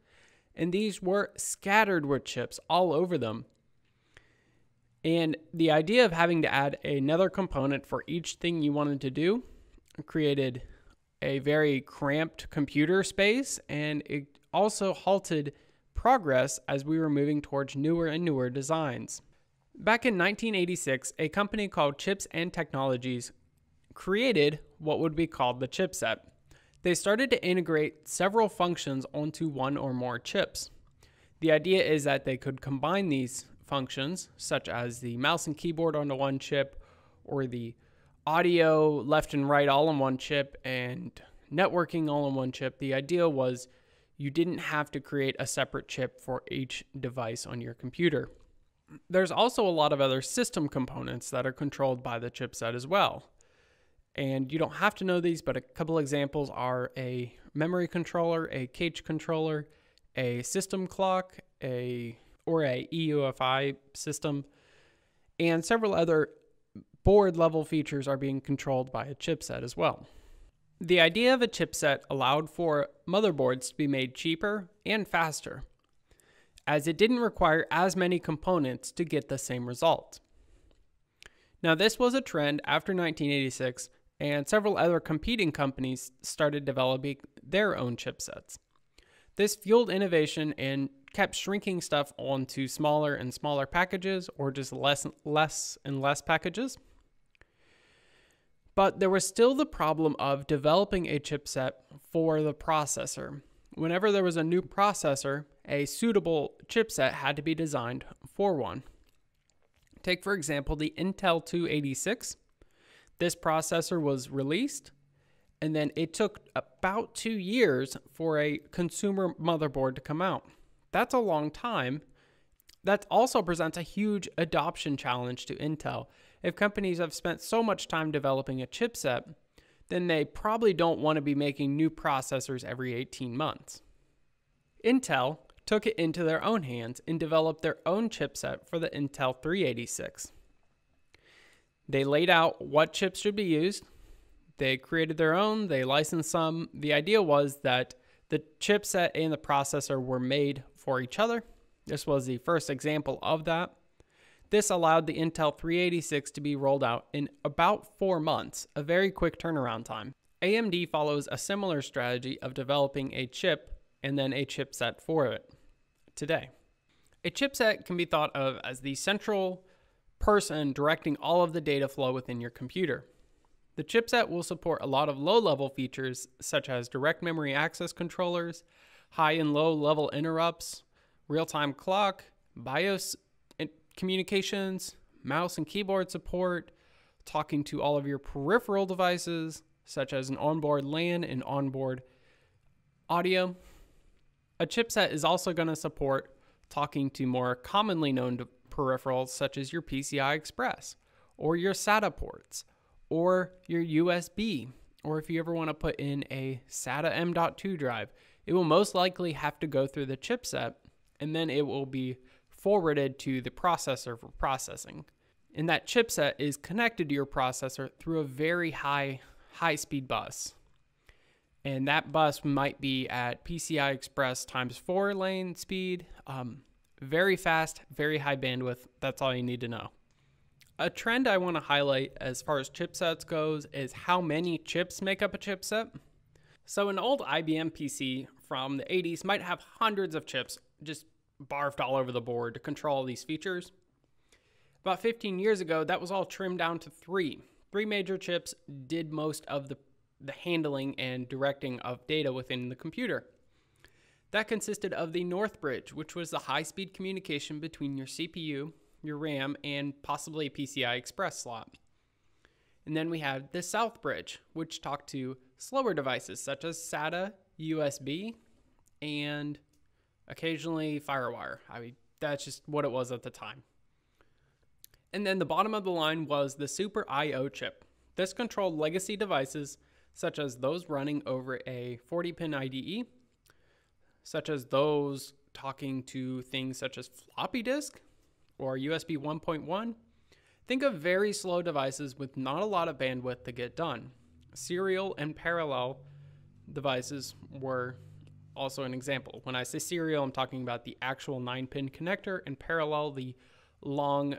and these were scattered with chips all over them. And the idea of having to add another component for each thing you wanted to do created a very cramped computer space, and it also halted progress as we were moving towards newer and newer designs. Back in 1986, a company called Chips and Technologies created what would be called the chipset. They started to integrate several functions onto one or more chips. The idea is that they could combine these functions, such as the mouse and keyboard onto one chip, or the audio left and right all on one chip, and networking all on one chip. The idea was you didn't have to create a separate chip for each device on your computer. There's also a lot of other system components that are controlled by the chipset as well. And you don't have to know these, but a couple examples are a memory controller, a cache controller, a system clock, or a UEFI system, and several other board level features are being controlled by a chipset as well. The idea of a chipset allowed for motherboards to be made cheaper and faster, as it didn't require as many components to get the same result. Now, this was a trend after 1986, and several other competing companies started developing their own chipsets. This fueled innovation and kept shrinking stuff onto smaller and smaller packages, or just less and less packages. But there was still the problem of developing a chipset for the processor. Whenever there was a new processor, a suitable chipset had to be designed for one. Take, for example, the Intel 286. This processor was released, and then it took about 2 years for a consumer motherboard to come out. That's a long time. That also presents a huge adoption challenge to Intel. If companies have spent so much time developing a chipset, then they probably don't want to be making new processors every 18 months. Intel took it into their own hands and developed their own chipset for the Intel 386. They laid out what chips should be used. They created their own, they licensed some. The idea was that the chipset and the processor were made for each other. This was the first example of that. This allowed the Intel 386 to be rolled out in about 4 months, a very quick turnaround time. AMD follows a similar strategy of developing a chip and then a chipset for it today. A chipset can be thought of as the central person directing all of the data flow within your computer. The chipset will support a lot of low-level features such as direct memory access controllers, high and low-level interrupts, real-time clock, BIOS communications, mouse and keyboard support, talking to all of your peripheral devices such as an onboard LAN and onboard audio. A chipset is also going to support talking to more commonly known peripherals such as your PCI Express or your SATA ports or your USB, or if you ever want to put in a SATA M.2 drive, it will most likely have to go through the chipset and then it will be forwarded to the processor for processing. And that chipset is connected to your processor through a very high-speed bus. And that bus might be at PCI Express ×4 lane speed, very fast, very high bandwidth. That's all you need to know. A trend I want to highlight as far as chipsets goes is how many chips make up a chipset. So an old IBM PC from the 80s might have hundreds of chips just barfed all over the board to control all these features. About 15 years ago, that was all trimmed down to three. Three major chips did most of the handling and directing of data within the computer. That consisted of the North Bridge, which was the high-speed communication between your CPU, your RAM, and possibly a PCI Express slot. And then we had the South Bridge, which talked to slower devices such as SATA, USB, and occasionally FireWire. I mean, that's just what it was at the time. And then the bottom of the line was the Super I/O chip. This controlled legacy devices such as those running over a 40-pin IDE, such as those talking to things such as floppy disk or USB 1.1. Think of very slow devices with not a lot of bandwidth to get done. Serial and parallel devices were also an example. When I say serial, I'm talking about the actual 9-pin connector, and parallel, the long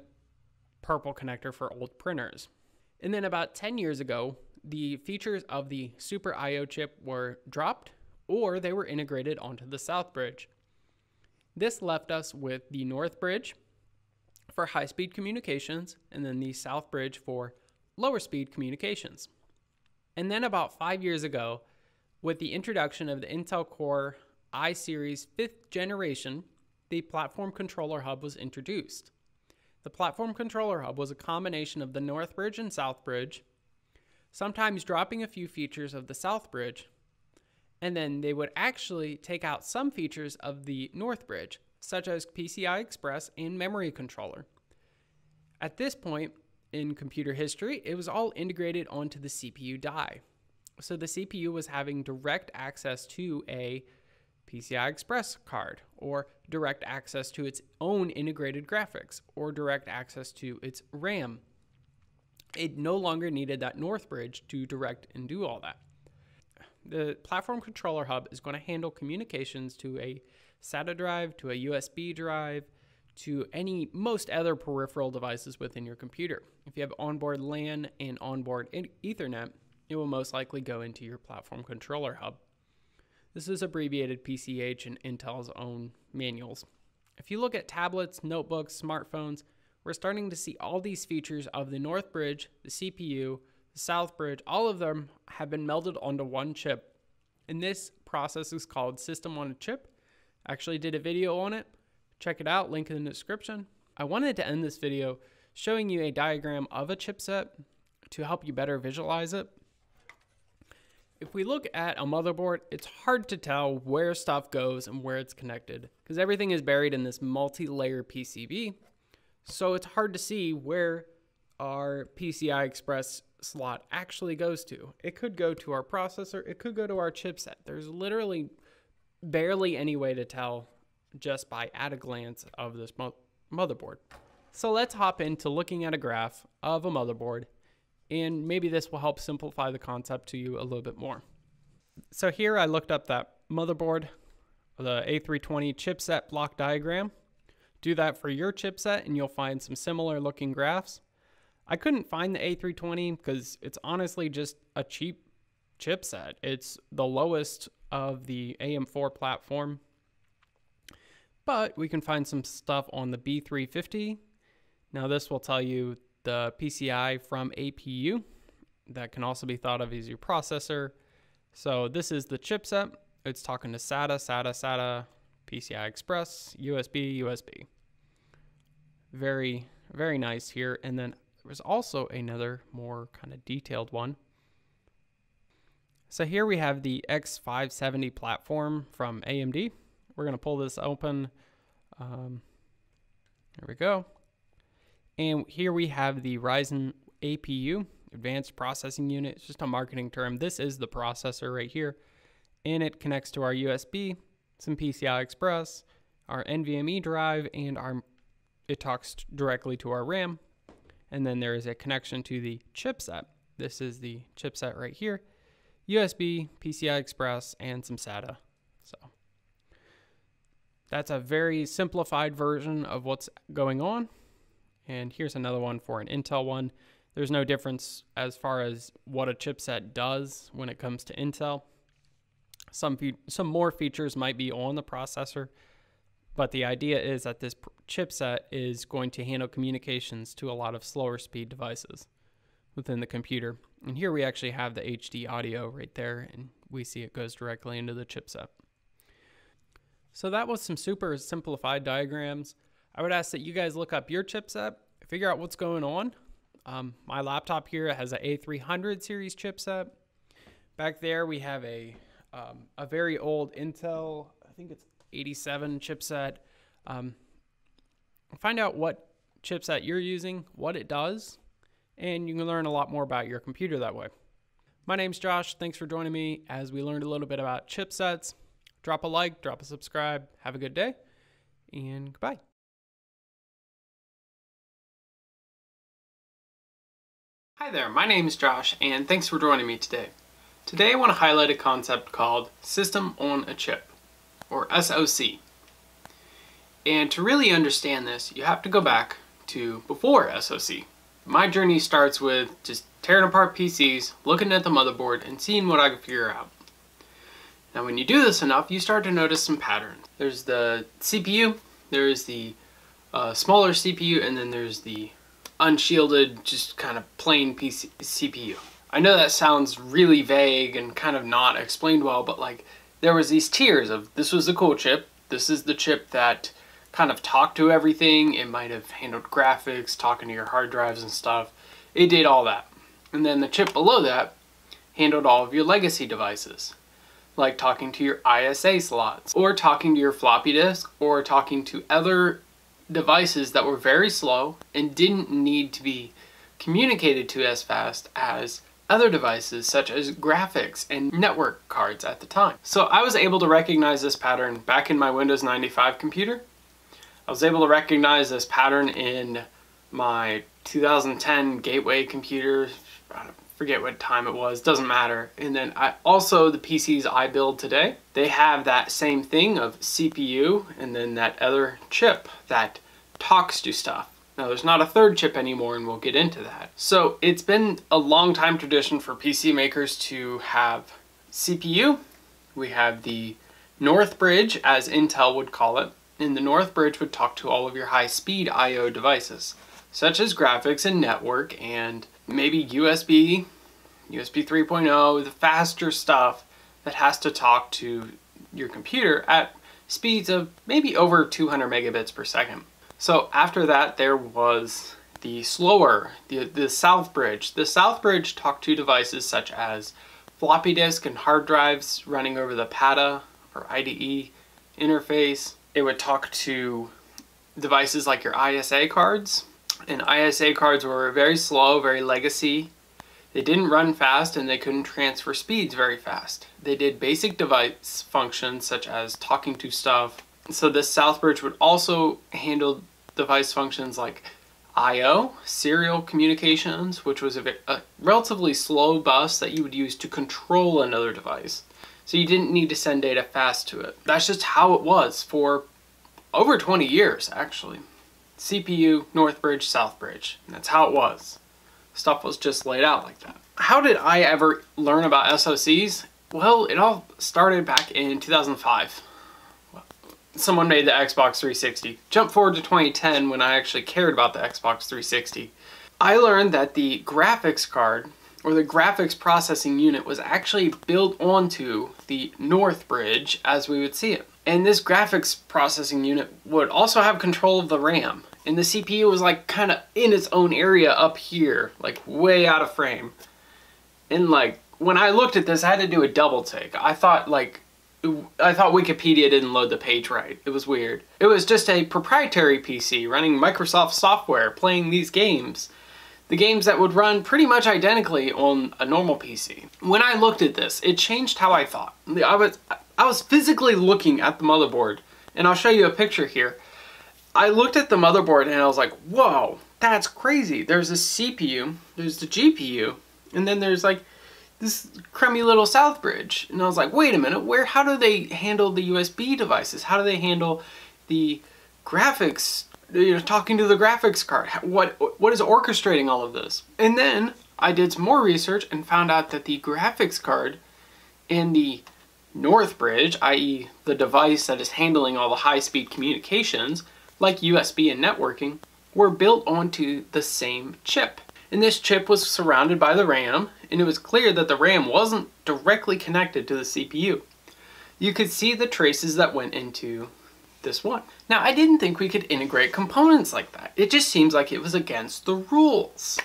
purple connector for old printers. And then about 10 years ago, the features of the Super I/O chip were dropped or they were integrated onto the South Bridge. This left us with the North Bridge for high-speed communications and then the South Bridge for lower-speed communications. And then about 5 years ago, with the introduction of the Intel Core i-Series 5th generation, the Platform Controller Hub was introduced. The Platform Controller Hub was a combination of the North Bridge and South Bridge, sometimes dropping a few features of the South Bridge, and then they would actually take out some features of the North Bridge, such as PCI Express and memory controller. At this point in computer history, it was all integrated onto the CPU die. So the CPU was having direct access to a PCI Express card, or direct access to its own integrated graphics, or direct access to its RAM. It no longer needed that North Bridge to direct and do all that. The Platform Controller Hub is going to handle communications to a SATA drive, to a USB drive, to any most other peripheral devices within your computer. If you have onboard LAN and onboard Ethernet, it will most likely go into your Platform Controller Hub. This is abbreviated PCH in Intel's own manuals. If you look at tablets, notebooks, smartphones, we're starting to see all these features of the North Bridge, the CPU, the South Bridge, all of them have been melded onto one chip. And this process is called System on a Chip. I actually did a video on it. Check it out, link in the description. I wanted to end this video showing you a diagram of a chipset to help you better visualize it. If we look at a motherboard, it's hard to tell where stuff goes and where it's connected because everything is buried in this multi-layer PCB. So it's hard to see where our PCI Express slot actually goes to. It could go to our processor, it could go to our chipset. There's literally barely any way to tell just by at a glance of this motherboard. So let's hop into looking at a graph of a motherboard, and maybe this will help simplify the concept to you a little bit more. So here I looked up that motherboard, the A320 chipset block diagram. Do that for your chipset and you'll find some similar looking graphs. I couldn't find the A320 because it's honestly just a cheap chipset. It's the lowest of the AM4 platform, but we can find some stuff on the B350. Now this will tell you the PCI from APU that can also be thought of as your processor. So this is the chipset. It's talking to SATA, SATA, SATA, PCI Express, USB, USB. Very, very nice here. And then there was also another more kind of detailed one. So here we have the X570 platform from AMD. We're going to pull this open. There we go. And here we have the Ryzen APU, Advanced Processing Unit. It's just a marketing term. This is the processor right here. And it connects to our USB, some PCI Express, our NVMe drive, and it talks directly to our RAM. And then there is a connection to the chipset. This is the chipset right here. USB, PCI Express, and some SATA. So that's a very simplified version of what's going on. And here's another one for an Intel one. There's no difference as far as what a chipset does when it comes to Intel. Some more features might be on the processor, but the idea is that this chipset is going to handle communications to a lot of slower speed devices within the computer. And here we actually have the HD audio right there, and we see it goes directly into the chipset. So that was some super simplified diagrams. I would ask that you guys look up your chipset, figure out what's going on. My laptop here has an A300 series chipset. Back there we have a very old Intel, I think it's 87 chipset. Find out what chipset you're using, what it does, and you can learn a lot more about your computer that way. My name's Josh. Thanks for joining me as we learned a little bit about chipsets. Drop a like, drop a subscribe. Have a good day, and goodbye. Hi there, my name is Josh, and thanks for joining me today. Today I want to highlight a concept called System on a Chip, or SoC. And to really understand this, you have to go back to before SoC. My journey starts with just tearing apart PCs, looking at the motherboard, and seeing what I can figure out. Now when you do this enough, you start to notice some patterns. There's the CPU, there's the smaller CPU, and then there's the unshielded, just kind of plain PC CPU. I know that sounds really vague and kind of not explained well, but like there was these tiers of this was the cool chip, this is the chip that kind of talked to everything, it might have handled graphics, talking to your hard drives and stuff, it did all that. And then the chip below that handled all of your legacy devices, like talking to your ISA slots, or talking to your floppy disk, or talking to other devices that were very slow and didn't need to be communicated to as fast as other devices such as graphics and network cards at the time. So I was able to recognize this pattern back in my Windows 95 computer. I was able to recognize this pattern in my 2010 Gateway computer. I forget what time it was, doesn't matter. And then the PCs I build today, they have that same thing of CPU and then that other chip that talks to stuff. Now there's not a third chip anymore, and we'll get into that. So it's been a long time tradition for PC makers to have CPU. We have the North Bridge, as Intel would call it, and the North Bridge would talk to all of your high-speed I/O devices, such as graphics and network and maybe USB, USB 3.0, the faster stuff that has to talk to your computer at speeds of maybe over 200 megabits per second. So after that, there was the slower, the South Bridge. The South Bridge talked to devices such as floppy disk and hard drives running over the PATA or IDE interface. It would talk to devices like your ISA cards. And ISA cards were very slow, very legacy. They didn't run fast, and they couldn't transfer speeds very fast. They did basic device functions such as talking to stuff. So this South Bridge would also handle device functions like I/O, serial communications, which was a relatively slow bus that you would use to control another device. So you didn't need to send data fast to it. That's just how it was for over 20 years, actually. CPU, North Bridge, South Bridge. That's how it was. Stuff was just laid out like that. How did I ever learn about SoCs? Well, it all started back in 2005. Someone made the Xbox 360. Jump forward to 2010 when I actually cared about the Xbox 360. I learned that the graphics card or the graphics processing unit, was actually built onto the north bridge as we would see it. And this graphics processing unit would also have control of the RAM. And the CPU was like kind of in its own area up here, like way out of frame. And like, when I looked at this, I had to do a double take. I thought Wikipedia didn't load the page right. It was weird. It was just a proprietary PC running Microsoft software playing these games. The games that would run pretty much identically on a normal PC. When I looked at this, it changed how I thought. I was physically looking at the motherboard, and I'll show you a picture here. I looked at the motherboard and I was like, whoa, that's crazy. There's a CPU, there's the GPU, and then there's like this crummy little south bridge. And I was like, wait a minute, how do they handle the USB devices? How do they handle the graphics, talking to the graphics card? What is orchestrating all of this? And then I did some more research and found out that the graphics card and the north bridge, i.e. the device that is handling all the high-speed communications, like USB and networking, were built onto the same chip. And this chip was surrounded by the RAM, and it was clear that the RAM wasn't directly connected to the CPU. You could see the traces that went into this one. Now, I didn't think we could integrate components like that. It just seems like it was against the rules.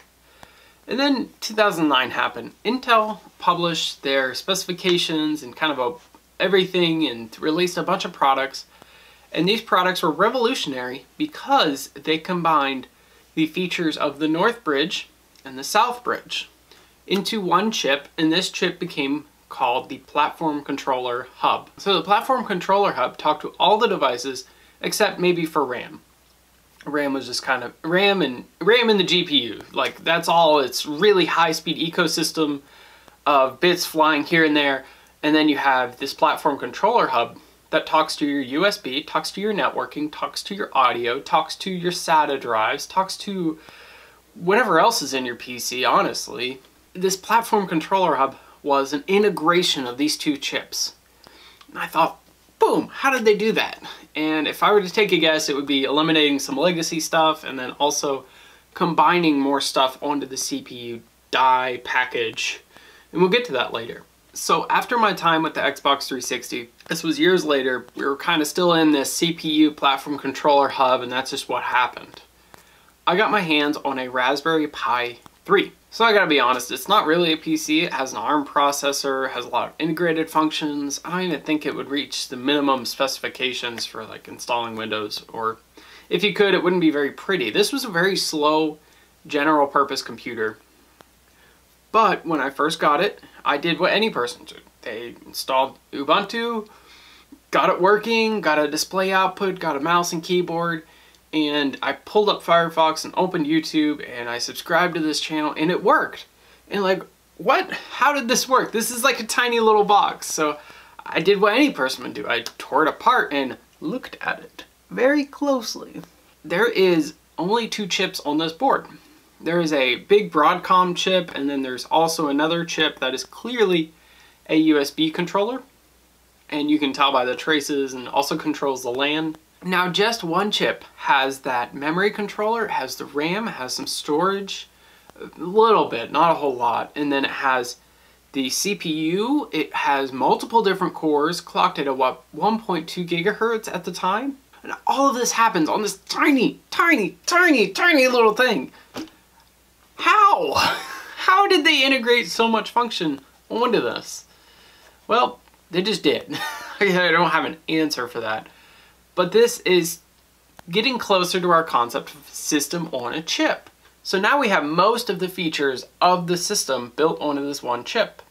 And then 2009 happened. Intel published their specifications and kind of everything and released a bunch of products. And these products were revolutionary because they combined the features of the North Bridge and the South Bridge into one chip, and this chip became called the Platform Controller Hub. So the Platform Controller Hub talked to all the devices except maybe for RAM. RAM was just kind of RAM and the GPU. Like, that's all. It's really high-speed ecosystem of bits flying here and there, and then you have this Platform Controller Hub that talks to your USB, talks to your networking, talks to your audio, talks to your SATA drives, talks to whatever else is in your PC, honestly. This Platform Controller Hub was an integration of these two chips. And I thought, boom, how did they do that? And if I were to take a guess, it would be eliminating some legacy stuff and then also combining more stuff onto the CPU die package. And we'll get to that later. So after my time with the Xbox 360, this was years later, we were kind of still in this CPU Platform Controller Hub, and that's just what happened. I got my hands on a Raspberry Pi 3. So I gotta be honest, it's not really a PC. It has an ARM processor, it has a lot of integrated functions. I didn't think it would reach the minimum specifications for like installing Windows, or if you could, it wouldn't be very pretty. This was a very slow general purpose computer. But when I first got it, I did what any person did. They installed Ubuntu, got it working, got a display output, got a mouse and keyboard, and I pulled up Firefox and opened YouTube and I subscribed to this channel, and it worked. And like, what? How did this work? This is like a tiny little box. So I did what any person would do. I tore it apart and looked at it very closely. There is only two chips on this board. There is a big Broadcom chip, and then there's also another chip that is clearly a USB controller, and you can tell by the traces, and also controls the LAN. Now, just one chip has that memory controller, it has the RAM, it has some storage, a little bit, not a whole lot, and then it has the CPU, it has multiple different cores, clocked at about 1.2 gigahertz at the time, and all of this happens on this tiny, tiny, tiny, tiny little thing. How? How did they integrate so much function onto this? Well, they just did. I don't have an answer for that. But this is getting closer to our concept of system on a chip. So now we have most of the features of the system built onto this one chip.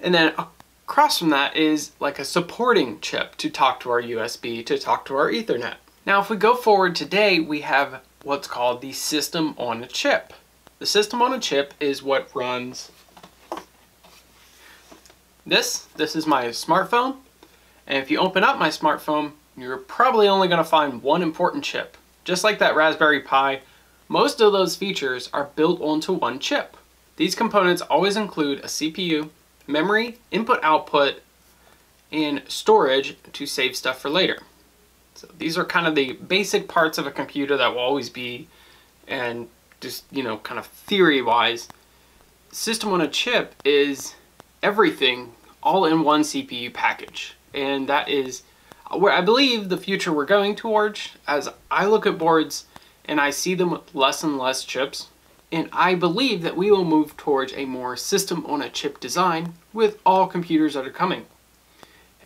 And then across from that is like a supporting chip to talk to our USB, to talk to our Ethernet. Now, if we go forward today, we have what's called the system on a chip. The system on a chip is what runs this. This is my smartphone. And if you open up my smartphone, you're probably only going to find one important chip. Just like that Raspberry Pi, most of those features are built onto one chip. These components always include a CPU, memory, input/output, and storage to save stuff for later. So these are kind of the basic parts of a computer that will always be, and just, kind of theory-wise, system on a chip is everything all in one CPU package. And that is where I believe the future we're going towards. As I look at boards and I see them with less and less chips, and I believe that we will move towards a more system on a chip design with all computers that are coming.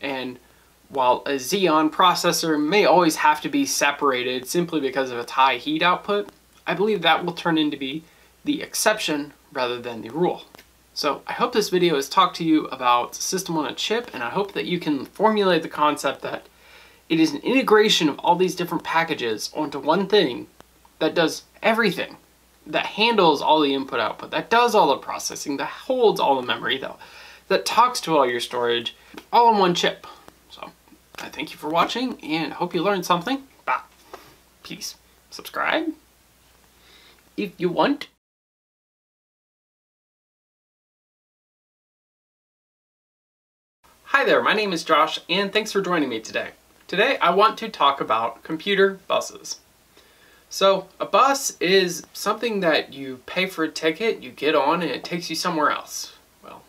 And while a Xeon processor may always have to be separated simply because of its high heat output, I believe that will turn into be the exception rather than the rule. So I hope this video has talked to you about system on a chip, and I hope that you can formulate the concept that it is an integration of all these different packages onto one thing that does everything, that handles all the input output, that does all the processing, that holds all the memory, that talks to all your storage, all in one chip. So I thank you for watching and hope you learned something. Bye. Peace. Subscribe if you want. Hi there, my name is Josh and thanks for joining me today. Today I want to talk about computer buses. So a bus is something that you pay for a ticket, you get on, and it takes you somewhere else. Well,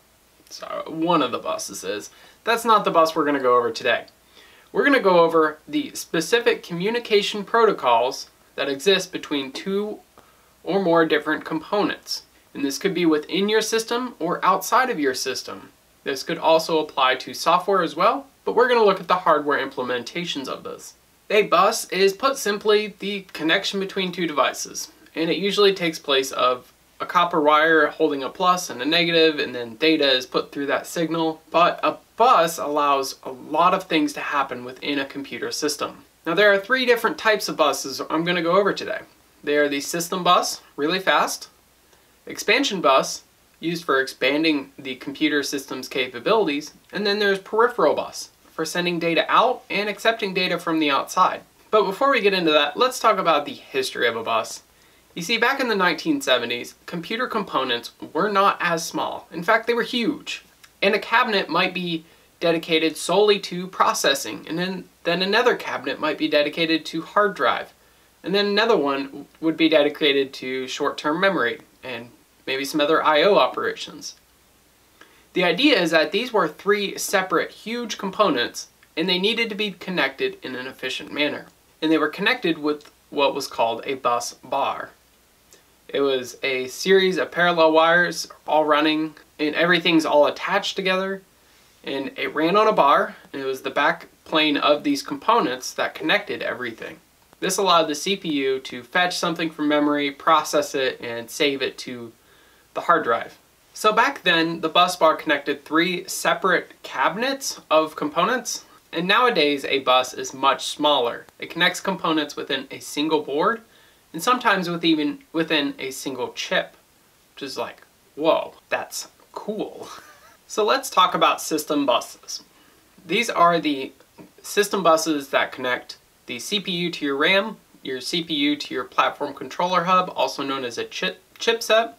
so one of the buses is. That's not the bus we're going to go over today. We're going to go over the specific communication protocols that exist between two or more different components. And this could be within your system or outside of your system. This could also apply to software as well, but we're going to look at the hardware implementations of this. A bus is, put simply, the connection between two devices, and it usually takes place of a copper wire holding a plus and a negative, and then data is put through that signal. But a bus allows a lot of things to happen within a computer system. Now there are three different types of buses I'm going to go over today. They are the system bus, really fast, expansion bus, used for expanding the computer system's capabilities, and then there's peripheral bus, for sending data out and accepting data from the outside. But before we get into that, let's talk about the history of a bus. You see, back in the 1970s, computer components were not as small. In fact, they were huge. And a cabinet might be dedicated solely to processing, and then another cabinet might be dedicated to hard drive, and then another one would be dedicated to short-term memory, and maybe some other I/O operations. The idea is that these were three separate huge components, and they needed to be connected in an efficient manner. And they were connected with what was called a bus bar. It was a series of parallel wires all running, and everything's all attached together, and it ran on a bar, and it was the back plane of these components that connected everything. This allowed the CPU to fetch something from memory, process it, and save it to the hard drive. So back then, the bus bar connected three separate cabinets of components, and nowadays a bus is much smaller. It connects components within a single board, and sometimes within a single chip, which is like, whoa, that's cool. So let's talk about system buses. These are the system buses that connect the CPU to your RAM, your CPU to your platform controller hub, also known as a chipset,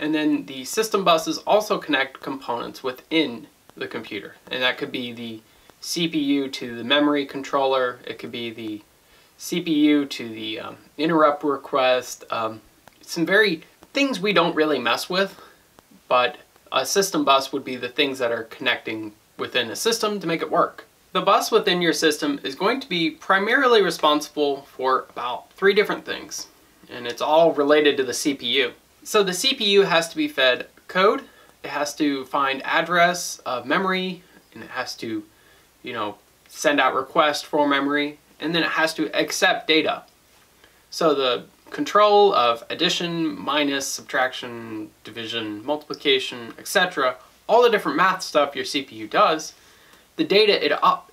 and then the system buses also connect components within the computer. And that could be the CPU to the memory controller, it could be the CPU to the interrupt request, some very things we don't really mess with, but a system bus would be the things that are connecting within a system to make it work. The bus within your system is going to be primarily responsible for about three different things, and it's all related to the CPU. So the CPU has to be fed code, it has to find address of memory, and it has to, you know, send out requests for memory, and then it has to accept data. So the control of addition, minus, subtraction, division, multiplication, etc., all the different math stuff your CPU does, the data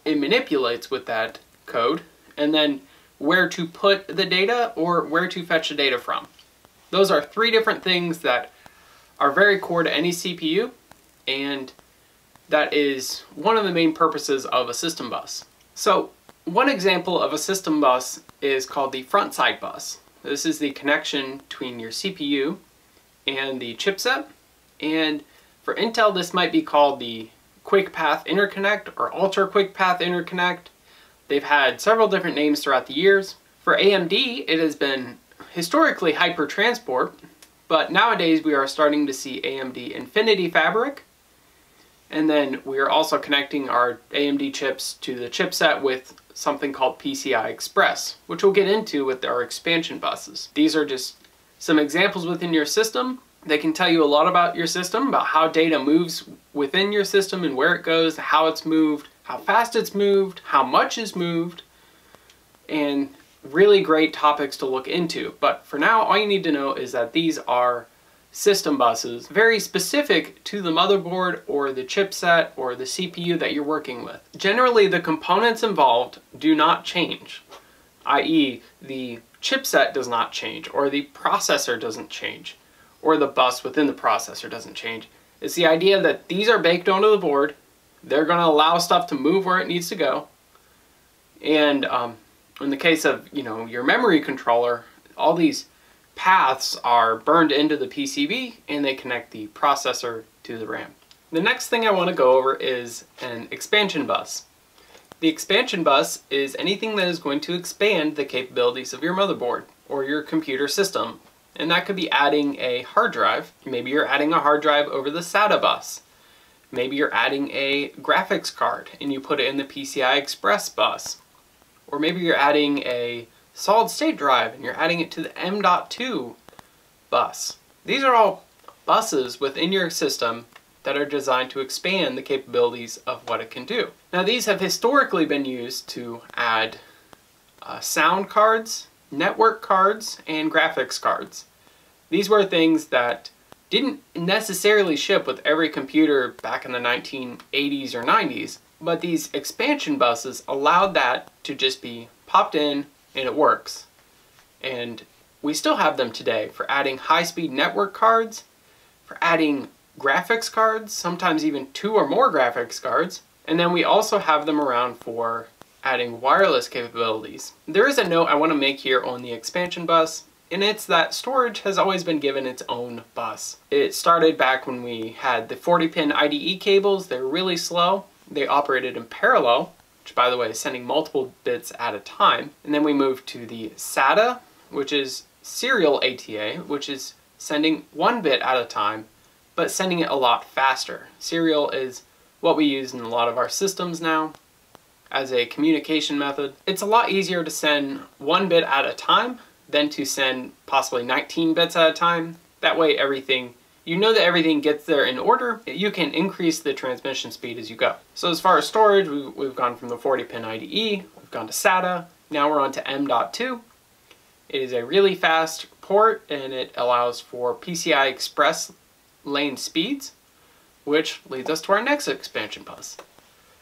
it manipulates with that code, and then where to put the data or where to fetch the data from. Those are three different things that are very core to any CPU, and that is one of the main purposes of a system bus. So one example of a system bus is called the front side bus. This is the connection between your CPU and the chipset, and for Intel this might be called the quick path interconnect or ultra quick path interconnect. They've had several different names throughout the years. For AMD it has been historically hyper transport, But nowadays we are starting to see AMD Infinity Fabric, and then we are also connecting our AMD chips to the chipset with something called PCI Express, which we'll get into with our expansion buses. These are just some examples within your system. They can tell you a lot about your system, about how data moves within your system and where it goes, how it's moved, how fast it's moved, how much is moved, and really great topics to look into. But for now, all you need to know is that these are system buses, very specific to the motherboard or the chipset or the CPU that you're working with. Generally, the components involved do not change, i.e. the chipset does not change, or the processor doesn't change, or the bus within the processor doesn't change. It's the idea that these are baked onto the board, they're going to allow stuff to move where it needs to go, and in the case of, you know, your memory controller, all these paths are burned into the PCB and they connect the processor to the RAM. The next thing I want to go over is an expansion bus. The expansion bus is anything that is going to expand the capabilities of your motherboard or your computer system. And that could be adding a hard drive. Maybe you're adding a hard drive over the SATA bus. Maybe you're adding a graphics card and you put it in the PCI Express bus. Or maybe you're adding a solid state drive and you're adding it to the M.2 bus. These are all buses within your system that are designed to expand the capabilities of what it can do. Now, these have historically been used to add sound cards, network cards, and graphics cards. These were things that didn't necessarily ship with every computer back in the 1980s or 90s, but these expansion buses allowed that to just be popped in and it works. And we still have them today for adding high-speed network cards, for adding graphics cards, sometimes even 2 or more graphics cards, and then we also have them around for adding wireless capabilities. There is a note I want to make here on the expansion bus, and it's that storage has always been given its own bus. It started back when we had the 40-pin IDE cables. They're really slow. They operated in parallel, which, by the way, is sending multiple bits at a time. And then we moved to the SATA, which is serial ATA, which is sending 1 bit at a time, but sending it a lot faster. Serial is what we use in a lot of our systems now as a communication method. It's a lot easier to send 1 bit at a time than to send possibly 19 bits at a time. That way everything, you know that everything gets there in order. You can increase the transmission speed as you go. So as far as storage, we've gone from the 40-pin IDE, we've gone to SATA, now we're on to M.2. It is a really fast port and it allows for PCI Express lane speeds, which leads us to our next expansion bus.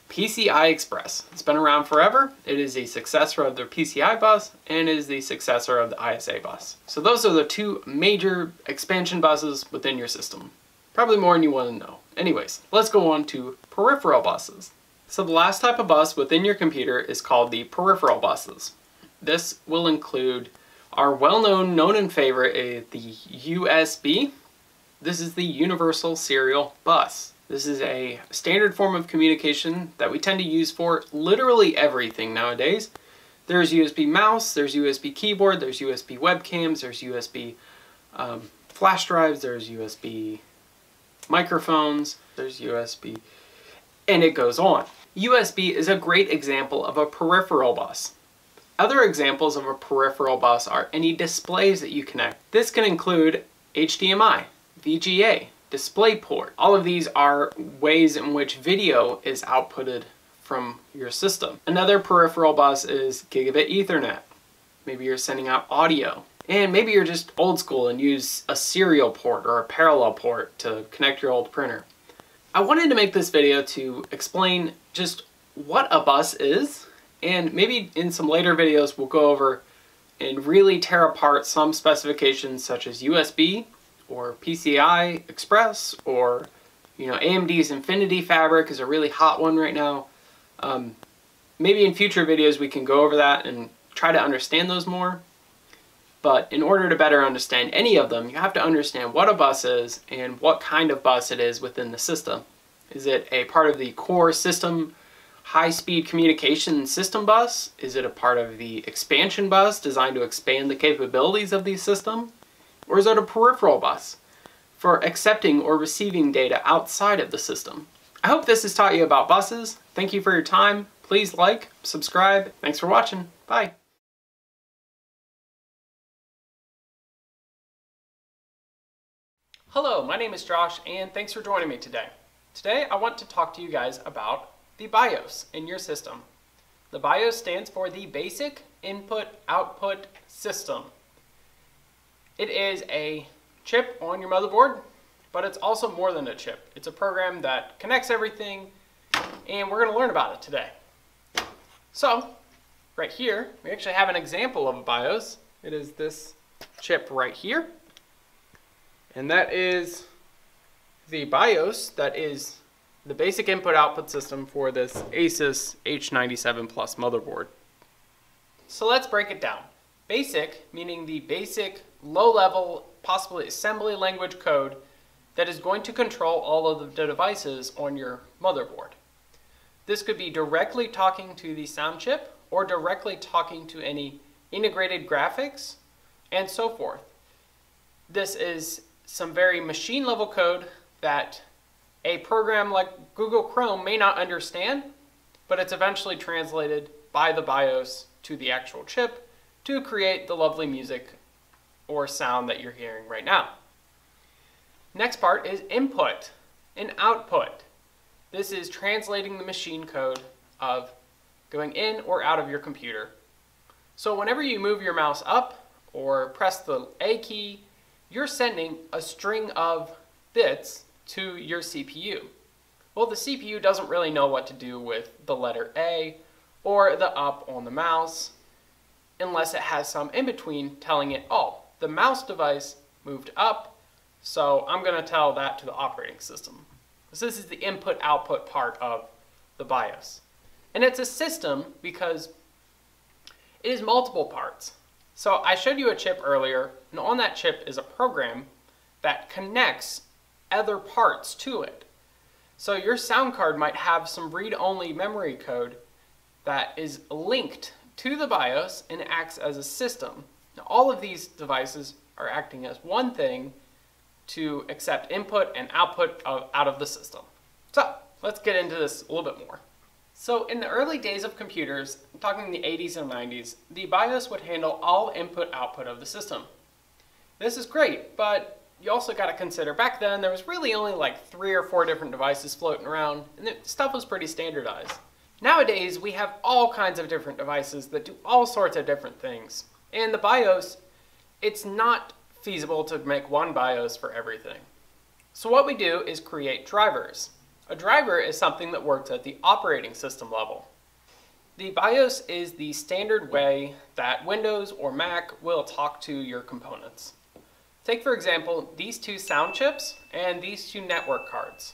PCI Express. It's been around forever. It is the successor of the PCI bus and is the successor of the ISA bus. So those are the two major expansion buses within your system. Probably more than you want to know. Anyways, let's go on to peripheral buses. So the last type of bus within your computer is called the peripheral buses. This will include our well-known, known and favorite is the USB. This is the Universal Serial Bus. This is a standard form of communication that we tend to use for literally everything nowadays. There's USB mouse, there's USB keyboard, there's USB webcams, there's USB flash drives, there's USB microphones, there's USB, and it goes on. USB is a great example of a peripheral bus. Other examples of a peripheral bus are any displays that you connect. This can include HDMI, VGA, DisplayPort. All of these are ways in which video is outputted from your system. Another peripheral bus is gigabit Ethernet. Maybe you're sending out audio, and maybe you're just old school and use a serial port or a parallel port to connect your old printer. I wanted to make this video to explain just what a bus is, and maybe in some later videos we'll go over and really tear apart some specifications such as USB, or PCI Express, or, you know, AMD's Infinity Fabric is a really hot one right now. Maybe in future videos we can go over that and try to understand those more. But in order to better understand any of them, you have to understand what a bus is and what kind of bus it is within the system. Is it a part of the core system high-speed communication system bus? Is it a part of the expansion bus designed to expand the capabilities of the system? or is it a peripheral bus for accepting or receiving data outside of the system? I hope this has taught you about buses. Thank you for your time. Please like, subscribe. Thanks for watching. Bye. Hello, my name is Josh and thanks for joining me today. Today I want to talk to you guys about the BIOS in your system. The BIOS stands for the Basic Input Output System. It is a chip on your motherboard, but it's also more than a chip. It's a program that connects everything, and we're going to learn about it today. So right here we actually have an example of a BIOS. It is this chip right here. And that is the BIOS, that is the basic input output system for this Asus H97 Plus motherboard. So let's break it down. Basic, meaning the basic low level, possibly assembly language code that is going to control all of the devices on your motherboard. This could be directly talking to the sound chip or directly talking to any integrated graphics and so forth. This is some very machine level code that a program like Google Chrome may not understand, but it's eventually translated by the BIOS to the actual chip to create the lovely music or sound that you're hearing right now. Next part is input and output. This is translating the machine code of going in or out of your computer. So whenever you move your mouse up or press the A key, you're sending a string of bits to your CPU. Well, the CPU doesn't really know what to do with the letter A or the up on the mouse unless it has some in between telling it, oh, the mouse device moved up, so I'm going to tell that to the operating system. So this is the input-output part of the BIOS. And it's a system because it is multiple parts. So I showed you a chip earlier, and on that chip is a program that connects other parts to it. So your sound card might have some read-only memory code that is linked to the BIOS and acts as a system. Now, all of these devices are acting as one thing to accept input and output out of the system. So let's get into this a little bit more. So in the early days of computers, I'm talking the 80s and 90s, the BIOS would handle all input-output of the system. This is great, but you also got to consider back then there was really only like 3 or 4 different devices floating around, and the stuff was pretty standardized. Nowadays, we have all kinds of different devices that do all sorts of different things. And the BIOS, it's not feasible to make one BIOS for everything. So what we do is create drivers. A driver is something that works at the operating system level. The BIOS is the standard way that Windows or Mac will talk to your components. Take, for example, these 2 sound chips and these 2 network cards.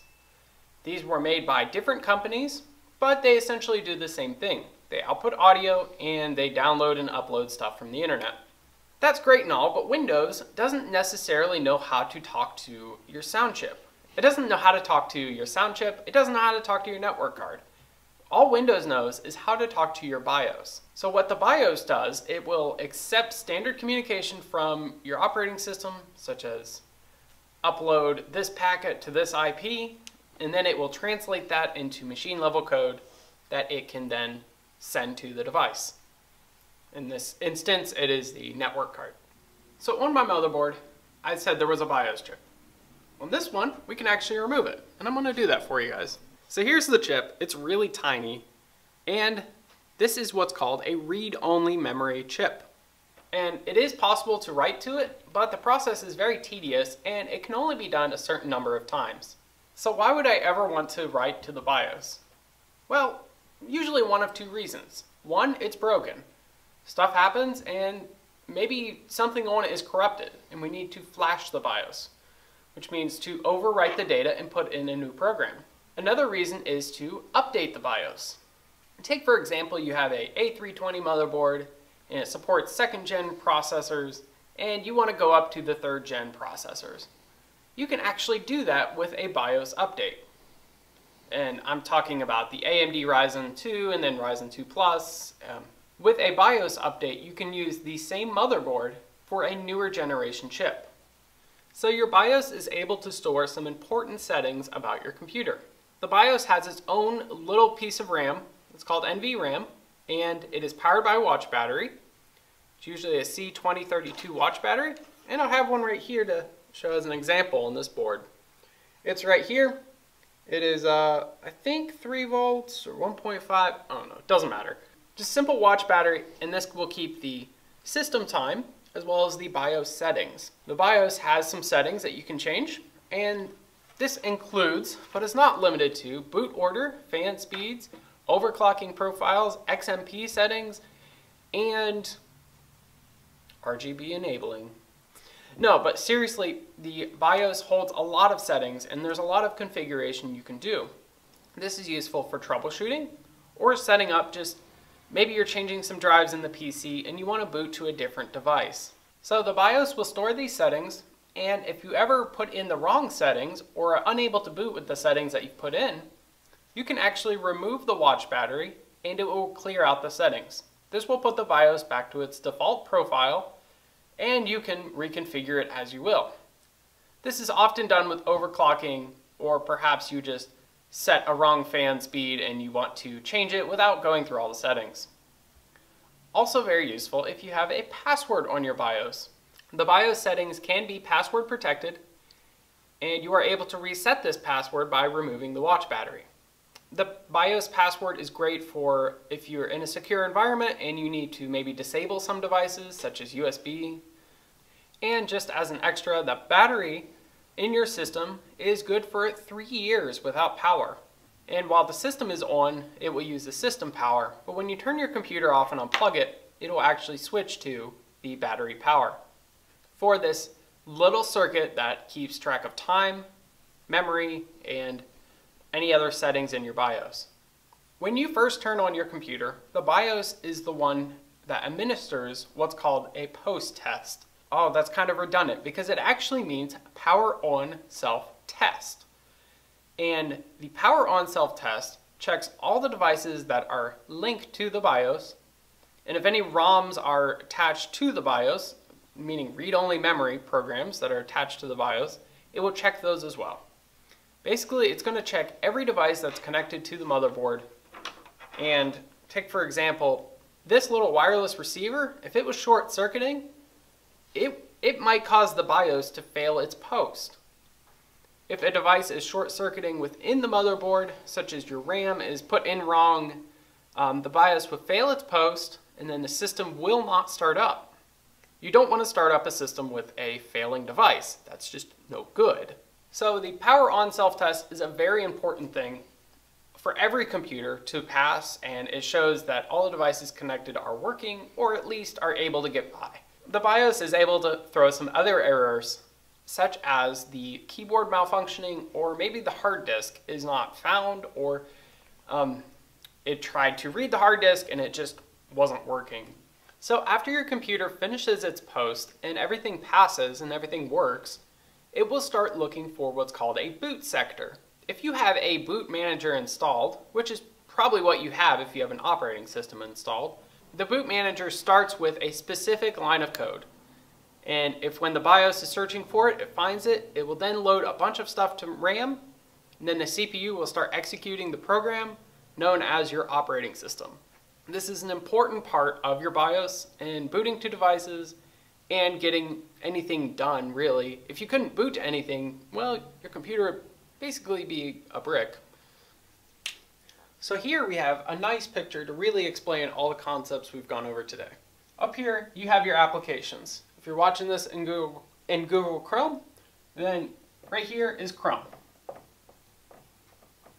These were made by different companies, but they essentially do the same thing. They output audio and they download and upload stuff from the internet. That's great and all, but Windows doesn't necessarily know how to talk to your sound chip. It doesn't know how to talk to your sound chip. It doesn't know how to talk to your network card. All Windows knows is how to talk to your BIOS. So what the BIOS does, it will accept standard communication from your operating system, such as upload this packet to this IP, and then it will translate that into machine level code that it can then send to the device. In this instance, it is the network card. So on my motherboard, I said there was a BIOS chip. On this one, we can actually remove it, and I'm going to do that for you guys. So here's the chip. It's really tiny, and this is what's called a read-only memory chip. And it is possible to write to it, but the process is very tedious, and it can only be done a certain number of times. So why would I ever want to write to the BIOS? Well, usually one of 2 reasons. One, it's broken. Stuff happens, and maybe something on it is corrupted, and we need to flash the BIOS, which means to overwrite the data and put in a new program. Another reason is to update the BIOS. Take, for example, you have a A320 motherboard and it supports 2nd-gen processors and you want to go up to the 3rd-gen processors. You can actually do that with a BIOS update. And I'm talking about the AMD Ryzen 2 and then Ryzen 2 Plus. With a BIOS update, you can use the same motherboard for a newer generation chip. So your BIOS is able to store some important settings about your computer. The BIOS has its own little piece of RAM. It's called NVRAM, and it is powered by a watch battery. It's usually a C2032 watch battery, and I'll have one right here to show as an example on this board. It's right here. It is, I think 3 volts or 1.5, I don't know, it doesn't matter. Just simple watch battery, and this will keep the system time as well as the BIOS settings. The BIOS has some settings that you can change, and this includes, but is not limited to, boot order, fan speeds, overclocking profiles, XMP settings, and RGB enabling. No, but seriously, the BIOS holds a lot of settings, and there's a lot of configuration you can do. This is useful for troubleshooting or setting up, just maybe you're changing some drives in the PC and you want to boot to a different device. So the BIOS will store these settings, and if you ever put in the wrong settings or are unable to boot with the settings that you've put in, you can actually remove the watch battery and it will clear out the settings. This will put the BIOS back to its default profile, and you can reconfigure it as you will. This is often done with overclocking, or perhaps you just set a wrong fan speed and you want to change it without going through all the settings. Also very useful if you have a password on your BIOS. The BIOS settings can be password protected, and you are able to reset this password by removing the watch battery. The BIOS password is great for if you're in a secure environment and you need to maybe disable some devices such as USB. And just as an extra, the battery in your system is good for 3 years without power. And while the system is on, it will use the system power, but when you turn your computer off and unplug it, it will actually switch to the battery power. For this little circuit that keeps track of time, memory, and any other settings in your BIOS. When you first turn on your computer, the BIOS is the one that administers what's called a post test. Oh, that's kind of redundant because it actually means power on self test. And the power on self test checks all the devices that are linked to the BIOS, and if any ROMs are attached to the BIOS, meaning read-only memory programs that are attached to the BIOS, it will check those as well. Basically, it's going to check every device that's connected to the motherboard. And take, for example, this little wireless receiver. If it was short-circuiting, it might cause the BIOS to fail its post. If a device is short-circuiting within the motherboard, such as your RAM is put in wrong, the BIOS would fail its post, and then the system will not start up. You don't want to start up a system with a failing device. That's just no good. So the power on self-test is a very important thing for every computer to pass, and it shows that all the devices connected are working, or at least are able to get by. The BIOS is able to throw some other errors, such as the keyboard malfunctioning, or maybe the hard disk is not found, or it tried to read the hard disk and it just wasn't working. So after your computer finishes its post and everything passes and everything works, it will start looking for what's called a boot sector. If you have a boot manager installed, which is probably what you have if you have an operating system installed, the boot manager starts with a specific line of code. And if when the BIOS is searching for it, it finds it, it will then load a bunch of stuff to RAM, and then the CPU will start executing the program known as your operating system. This is an important part of your BIOS in booting to devices and getting anything done, really. If you couldn't boot anything, well, your computer would basically be a brick. So here we have a nice picture to really explain all the concepts we've gone over today. Up here, you have your applications. If you're watching this in Google Chrome, then right here is Chrome.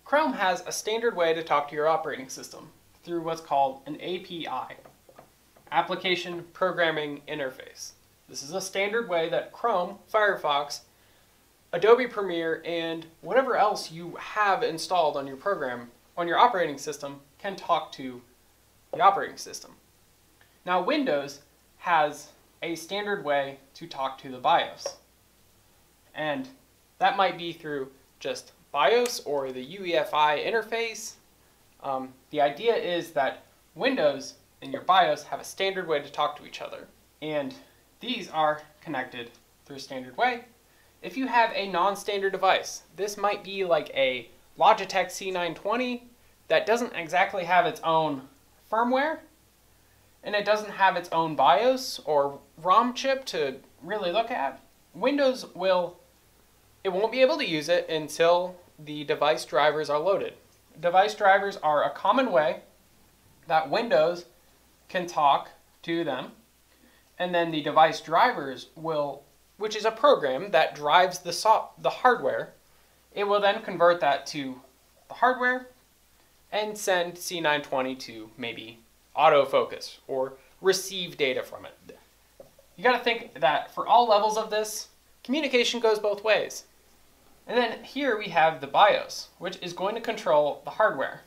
Chrome has a standard way to talk to your operating system through what's called an API, Application Programming Interface. This is a standard way that Chrome, Firefox, Adobe Premiere, and whatever else you have installed on your program, on your operating system, can talk to the operating system. Now Windows has a standard way to talk to the BIOS. And that might be through just BIOS or the UEFI interface. The idea is that Windows and your BIOS have a standard way to talk to each other. And these are connected through a standard way. If you have a non-standard device, this might be like a Logitech C920 that doesn't exactly have its own firmware, and it doesn't have its own BIOS or ROM chip to really look at. Windows won't be able to use it until the device drivers are loaded. Device drivers are a common way that Windows can talk to them, and then the device drivers will, which is a program that drives the hardware, it will then convert that to the hardware and send C920 to maybe autofocus or receive data from it. You got to think that for all levels of this, communication goes both ways. And then here we have the BIOS, which is going to control the hardware.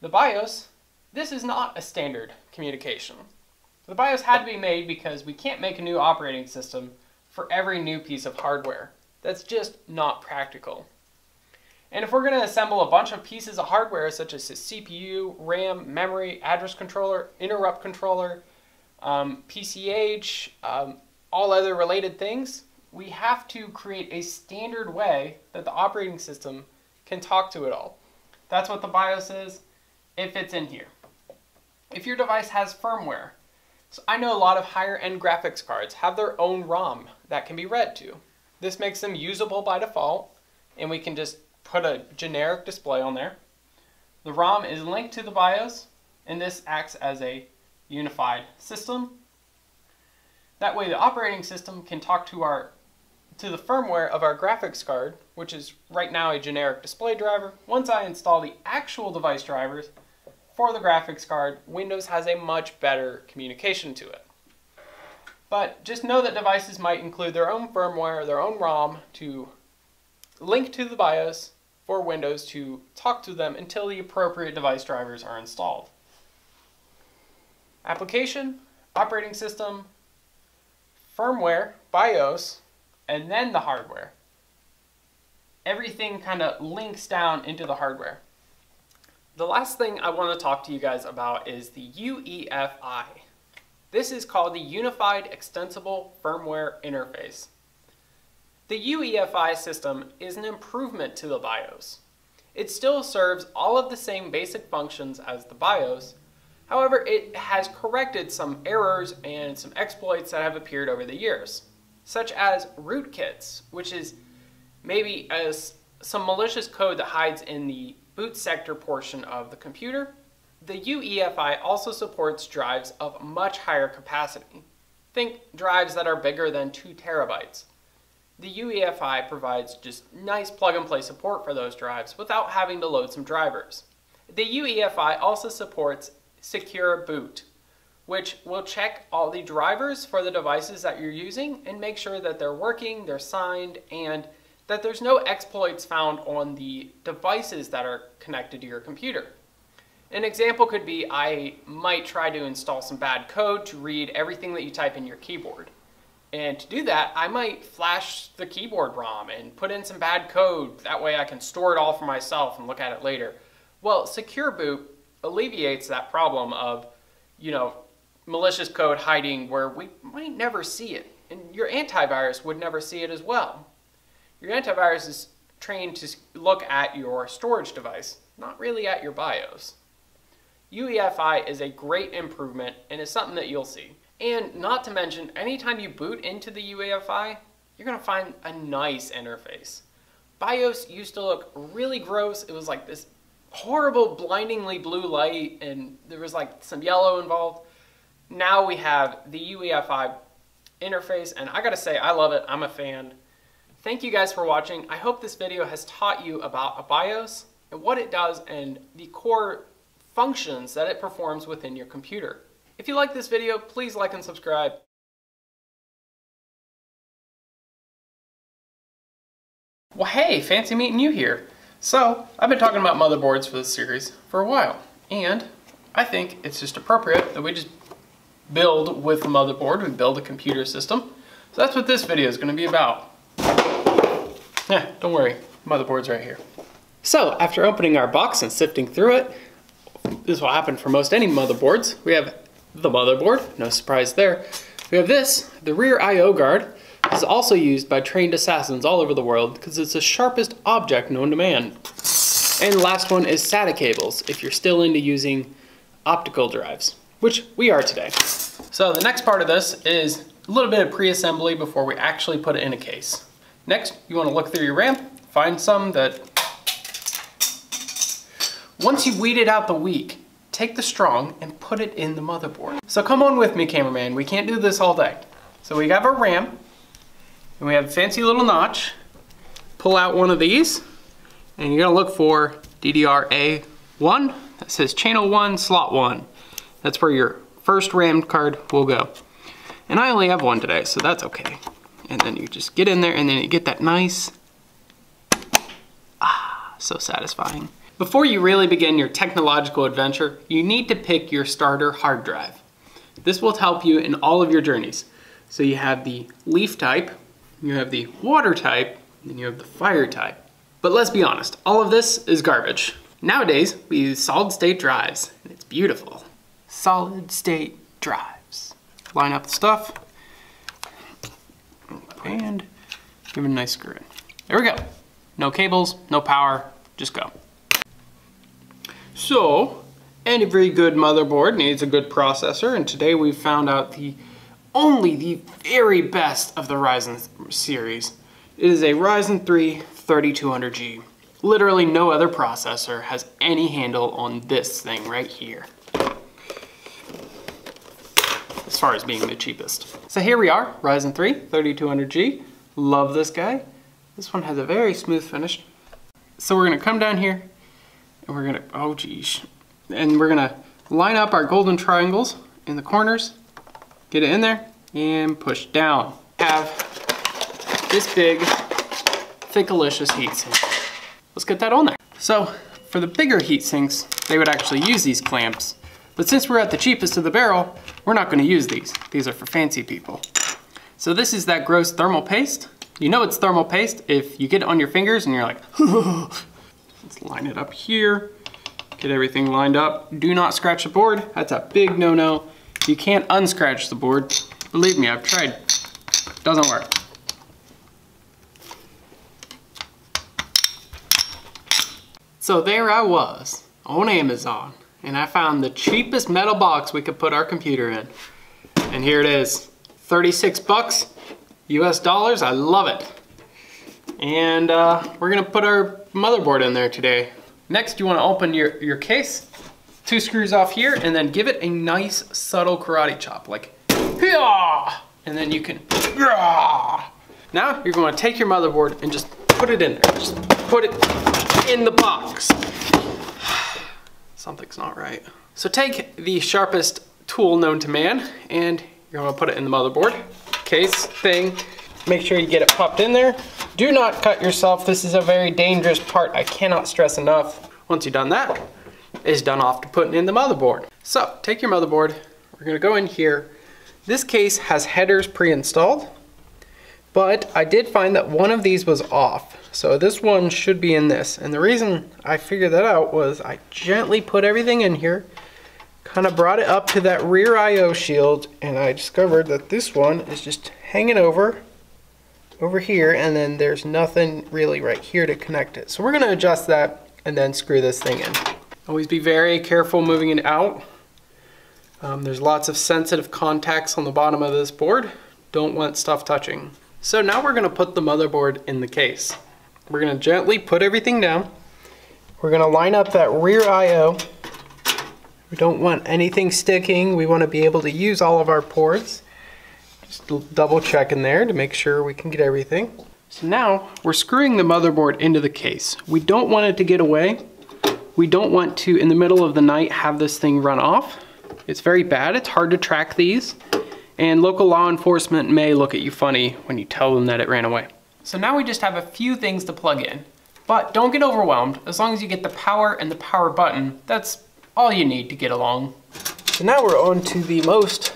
The BIOS, this is not a standard communication. The BIOS had to be made because we can't make a new operating system for every new piece of hardware. That's just not practical. And if we're going to assemble a bunch of pieces of hardware, such as a CPU, RAM, memory, address controller, interrupt controller, PCH, all other related things, we have to create a standard way that the operating system can talk to it all. That's what the BIOS is. It fits in here. If your device has firmware, so I know a lot of higher-end graphics cards have their own ROM that can be read to. This makes them usable by default, and we can just put a generic display on there. The ROM is linked to the BIOS, and this acts as a unified system. That way the operating system can talk to the firmware of our graphics card, which is right now a generic display driver. Once I install the actual device drivers for the graphics card, Windows has a much better communication to it. But just know that devices might include their own firmware, their own ROM to link to the BIOS for Windows to talk to them until the appropriate device drivers are installed. Application, operating system, firmware, BIOS, and then the hardware. Everything kind of links down into the hardware. The last thing I want to talk to you guys about is the UEFI. This is called the Unified Extensible Firmware Interface. The UEFI system is an improvement to the BIOS. It still serves all of the same basic functions as the BIOS, however it has corrected some errors and some exploits that have appeared over the years, such as rootkits, which is maybe some malicious code that hides in the boot sector portion of the computer. The UEFI also supports drives of much higher capacity. Think drives that are bigger than 2 terabytes. The UEFI provides just nice plug-and-play support for those drives without having to load some drivers. The UEFI also supports secure boot, which will check all the drivers for the devices that you're using and make sure that they're working, they're signed, and that there's no exploits found on the devices that are connected to your computer. An example could be I might try to install some bad code to read everything that you type in your keyboard. And to do that, I might flash the keyboard ROM and put in some bad code. That way I can store it all for myself and look at it later. Well, Secure Boot alleviates that problem of, malicious code hiding where we might never see it. And your antivirus would never see it as well. Your antivirus is trained to look at your storage device, not really at your BIOS. UEFI is a great improvement and is something that you'll see. And not to mention, anytime you boot into the UEFI, you're going to find a nice interface. BIOS used to look really gross. It was like this horrible blindingly blue light and there was like some yellow involved. Now we have the UEFI interface and I gotta say I love it. I'm a fan. Thank you guys for watching. I hope this video has taught you about a BIOS and what it does and the core functions that it performs within your computer. If you like this video, please like and subscribe. Well, hey, fancy meeting you here. So, I've been talking about motherboards for this series for a while, and I think it's just appropriate that we just build with the motherboard, we build a computer system. So that's what this video is going to be about. Yeah, don't worry, motherboard's right here. So after opening our box and sifting through it, this will happen for most any motherboards. We have the motherboard, no surprise there. We have this, the rear I/O guard. is also used by trained assassins all over the world because it's the sharpest object known to man. And the last one is SATA cables, if you're still into using optical drives, which we are today. So the next part of this is a little bit of pre-assembly before we actually put it in a case. Next, you want to look through your RAM, find some that... Once you've weeded out the weak, take the strong and put it in the motherboard. So come on with me, cameraman, we can't do this all day. So we have our RAM, and we have a fancy little notch. Pull out one of these, and you're gonna look for DDR-A1. That says channel 1, slot 1. That's where your first RAM card will go. And I only have one today, so that's okay. And then you just get in there, and then you get that nice, so satisfying. Before you really begin your technological adventure, you need to pick your starter hard drive. This will help you in all of your journeys. So you have the leaf type, you have the water type, and you have the fire type. But let's be honest, all of this is garbage. Nowadays, we use solid state drives, and it's beautiful. Solid state drives. Line up the stuff, and give it a nice screw in. There we go. No cables, no power, just go. So, any very good motherboard needs a good processor, and today we've found out the very best of the Ryzen series. It is a Ryzen 3 3200G. Literally no other processor has any handle on this thing right here, as far as being the cheapest. So here we are, Ryzen 3 3200G. Love this guy. This one has a very smooth finish. So we're gonna come down here, and we're gonna, oh geez. And we're gonna line up our golden triangles in the corners, get it in there, and push down. Have this big, thickalicious heatsink. Let's get that on there. So, for the bigger heatsinks, they would actually use these clamps, but since we're at the cheapest of the barrel, we're not gonna use these. These are for fancy people. So this is that gross thermal paste. You know it's thermal paste if you get it on your fingers and you're like, let's line it up here, get everything lined up. Do not scratch the board, that's a big no-no. You can't unscratch the board. Believe me, I've tried, doesn't work. So there I was, on Amazon, and I found the cheapest metal box we could put our computer in. And here it is, 36 bucks, US dollars, I love it. And we're gonna put our motherboard in there today. Next, you want to open your case, two screws off here, and then give it a nice subtle karate chop, like, and then you can. Now you're going to take your motherboard and just put it in there. Just put it in the box. Something's not right. So take the sharpest tool known to man, and you're going to put it in the motherboard case thing. Make sure you get it popped in there. Do not cut yourself. This is a very dangerous part. I cannot stress enough. Once you've done that, it's done off to putting in the motherboard. So take your motherboard. We're gonna go in here. This case has headers pre-installed, but I did find that one of these was off. So this one should be in this. And the reason I figured that out was I gently put everything in here, kind of brought it up to that rear IO shield, and I discovered that this one is just hanging over here, and then there's nothing really right here to connect it. So we're gonna adjust that and then screw this thing in. Always be very careful moving it out. There's lots of sensitive contacts on the bottom of this board. Don't want stuff touching. So now we're gonna put the motherboard in the case. We're gonna gently put everything down. We're gonna line up that rear IO. We don't want anything sticking. We wanna be able to use all of our ports. Just double check in there to make sure we can get everything. So now we're screwing the motherboard into the case. We don't want it to get away. We don't want to, in the middle of the night, have this thing run off. It's very bad, it's hard to track these. And local law enforcement may look at you funny when you tell them that it ran away. So now we just have a few things to plug in, but don't get overwhelmed. As long as you get the power and the power button, that's all you need to get along. So now we're on to the most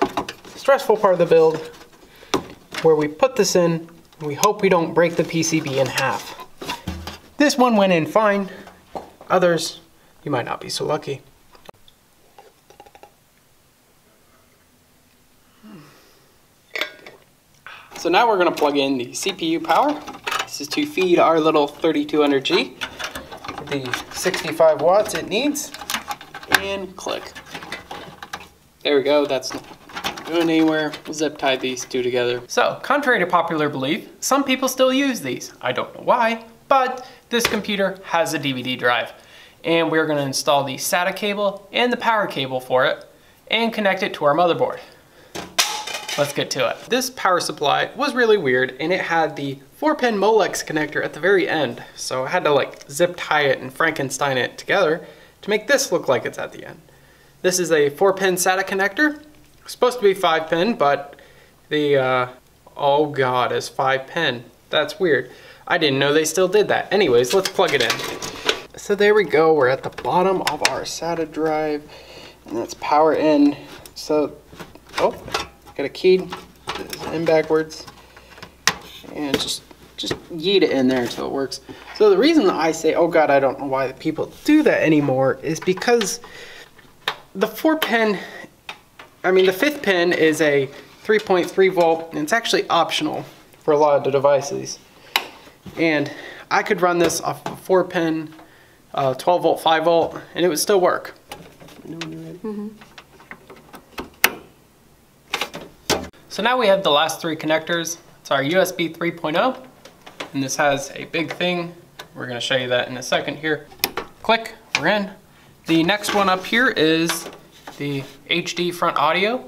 stressful part of the build, where we put this in, and we hope we don't break the PCB in half. This one went in fine. Others, you might not be so lucky. So now we're going to plug in the CPU power. This is to feed our little 3200G the 65 watts it needs, and click. There we go, that's not going anywhere. We'll zip tie these two together. So, contrary to popular belief, some people still use these. I don't know why, but this computer has a DVD drive. And we're gonna install the SATA cable and the power cable for it and connect it to our motherboard. Let's get to it. This power supply was really weird and it had the 4-pin Molex connector at the very end. So I had to like zip tie it and Frankenstein it together to make this look like it's at the end. This is a 4-pin SATA connector. It's supposed to be 5-pin, but the, oh God, it's 5-pin. That's weird. I didn't know they still did that. Anyways, let's plug it in. So there we go, we're at the bottom of our SATA drive, and that's power in. So, oh, got a key, in backwards, and just yeet it in there until it works. So the reason that I say, oh God, I don't know why the people do that anymore, is because the 5th pin is a 3.3 volt, and it's actually optional for a lot of the devices. And I could run this off of a 4-pin, 12 volt, 5 volt, and it would still work. So now we have the last three connectors. It's our USB 3.0, and this has a big thing. We're gonna show you that in a second here. Click, we're in. The next one up here is the HD front audio.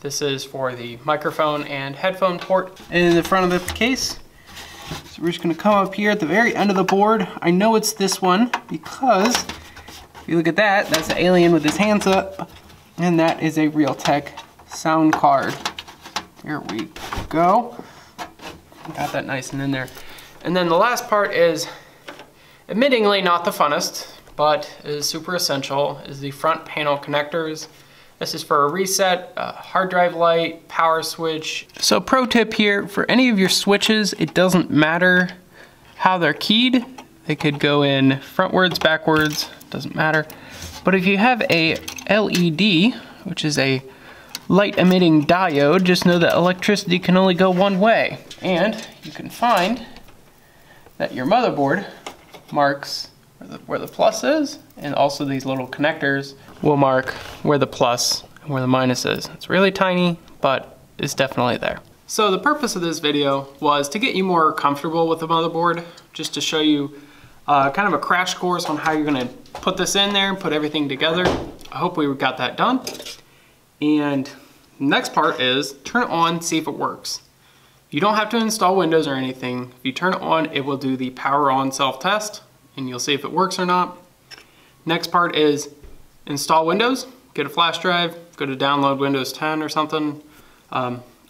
This is for the microphone and headphone port. And in the front of the case, so we're just gonna come up here at the very end of the board. I know it's this one because if you look at that, that's an alien with his hands up, and that is a Realtek sound card. There we go. Got that nice and in there. And then the last part is, admittingly not the funnest, but is super essential, is the front panel connectors. This is for a reset, a hard drive light, power switch. So pro tip here, for any of your switches, it doesn't matter how they're keyed. They could go in frontwards, backwards, doesn't matter. But if you have a LED, which is a light emitting diode, just know that electricity can only go one way. And you can find that your motherboard marks where the plus is, and also these little connectors will mark where the plus and where the minus is. It's really tiny, but it's definitely there. So the purpose of this video was to get you more comfortable with the motherboard, just to show you kind of a crash course on how you're gonna put this in there and put everything together. I hope we got that done. And next part is turn it on, see if it works. You don't have to install Windows or anything. If you turn it on, it will do the power on self-test, and you'll see if it works or not. Next part is install Windows, get a flash drive, go to download Windows 10 or something,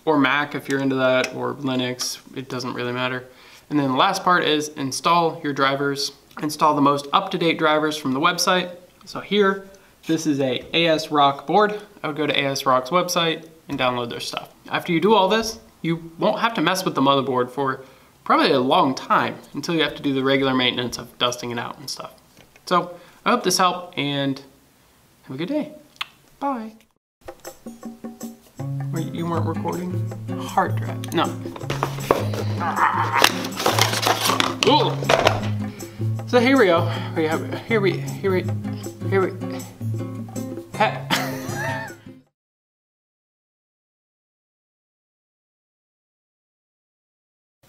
or Mac if you're into that, or Linux, it doesn't really matter. And then the last part is install your drivers, install the most up-to-date drivers from the website. So here, this is a ASRock board. I would go to ASRock's website and download their stuff. After you do all this, you won't have to mess with the motherboard for probably a long time until you have to do the regular maintenance of dusting it out and stuff. So I hope this helped, and have a good day. Bye. Wait, you weren't recording? Hard drive. No. Ooh. So here we go. Here we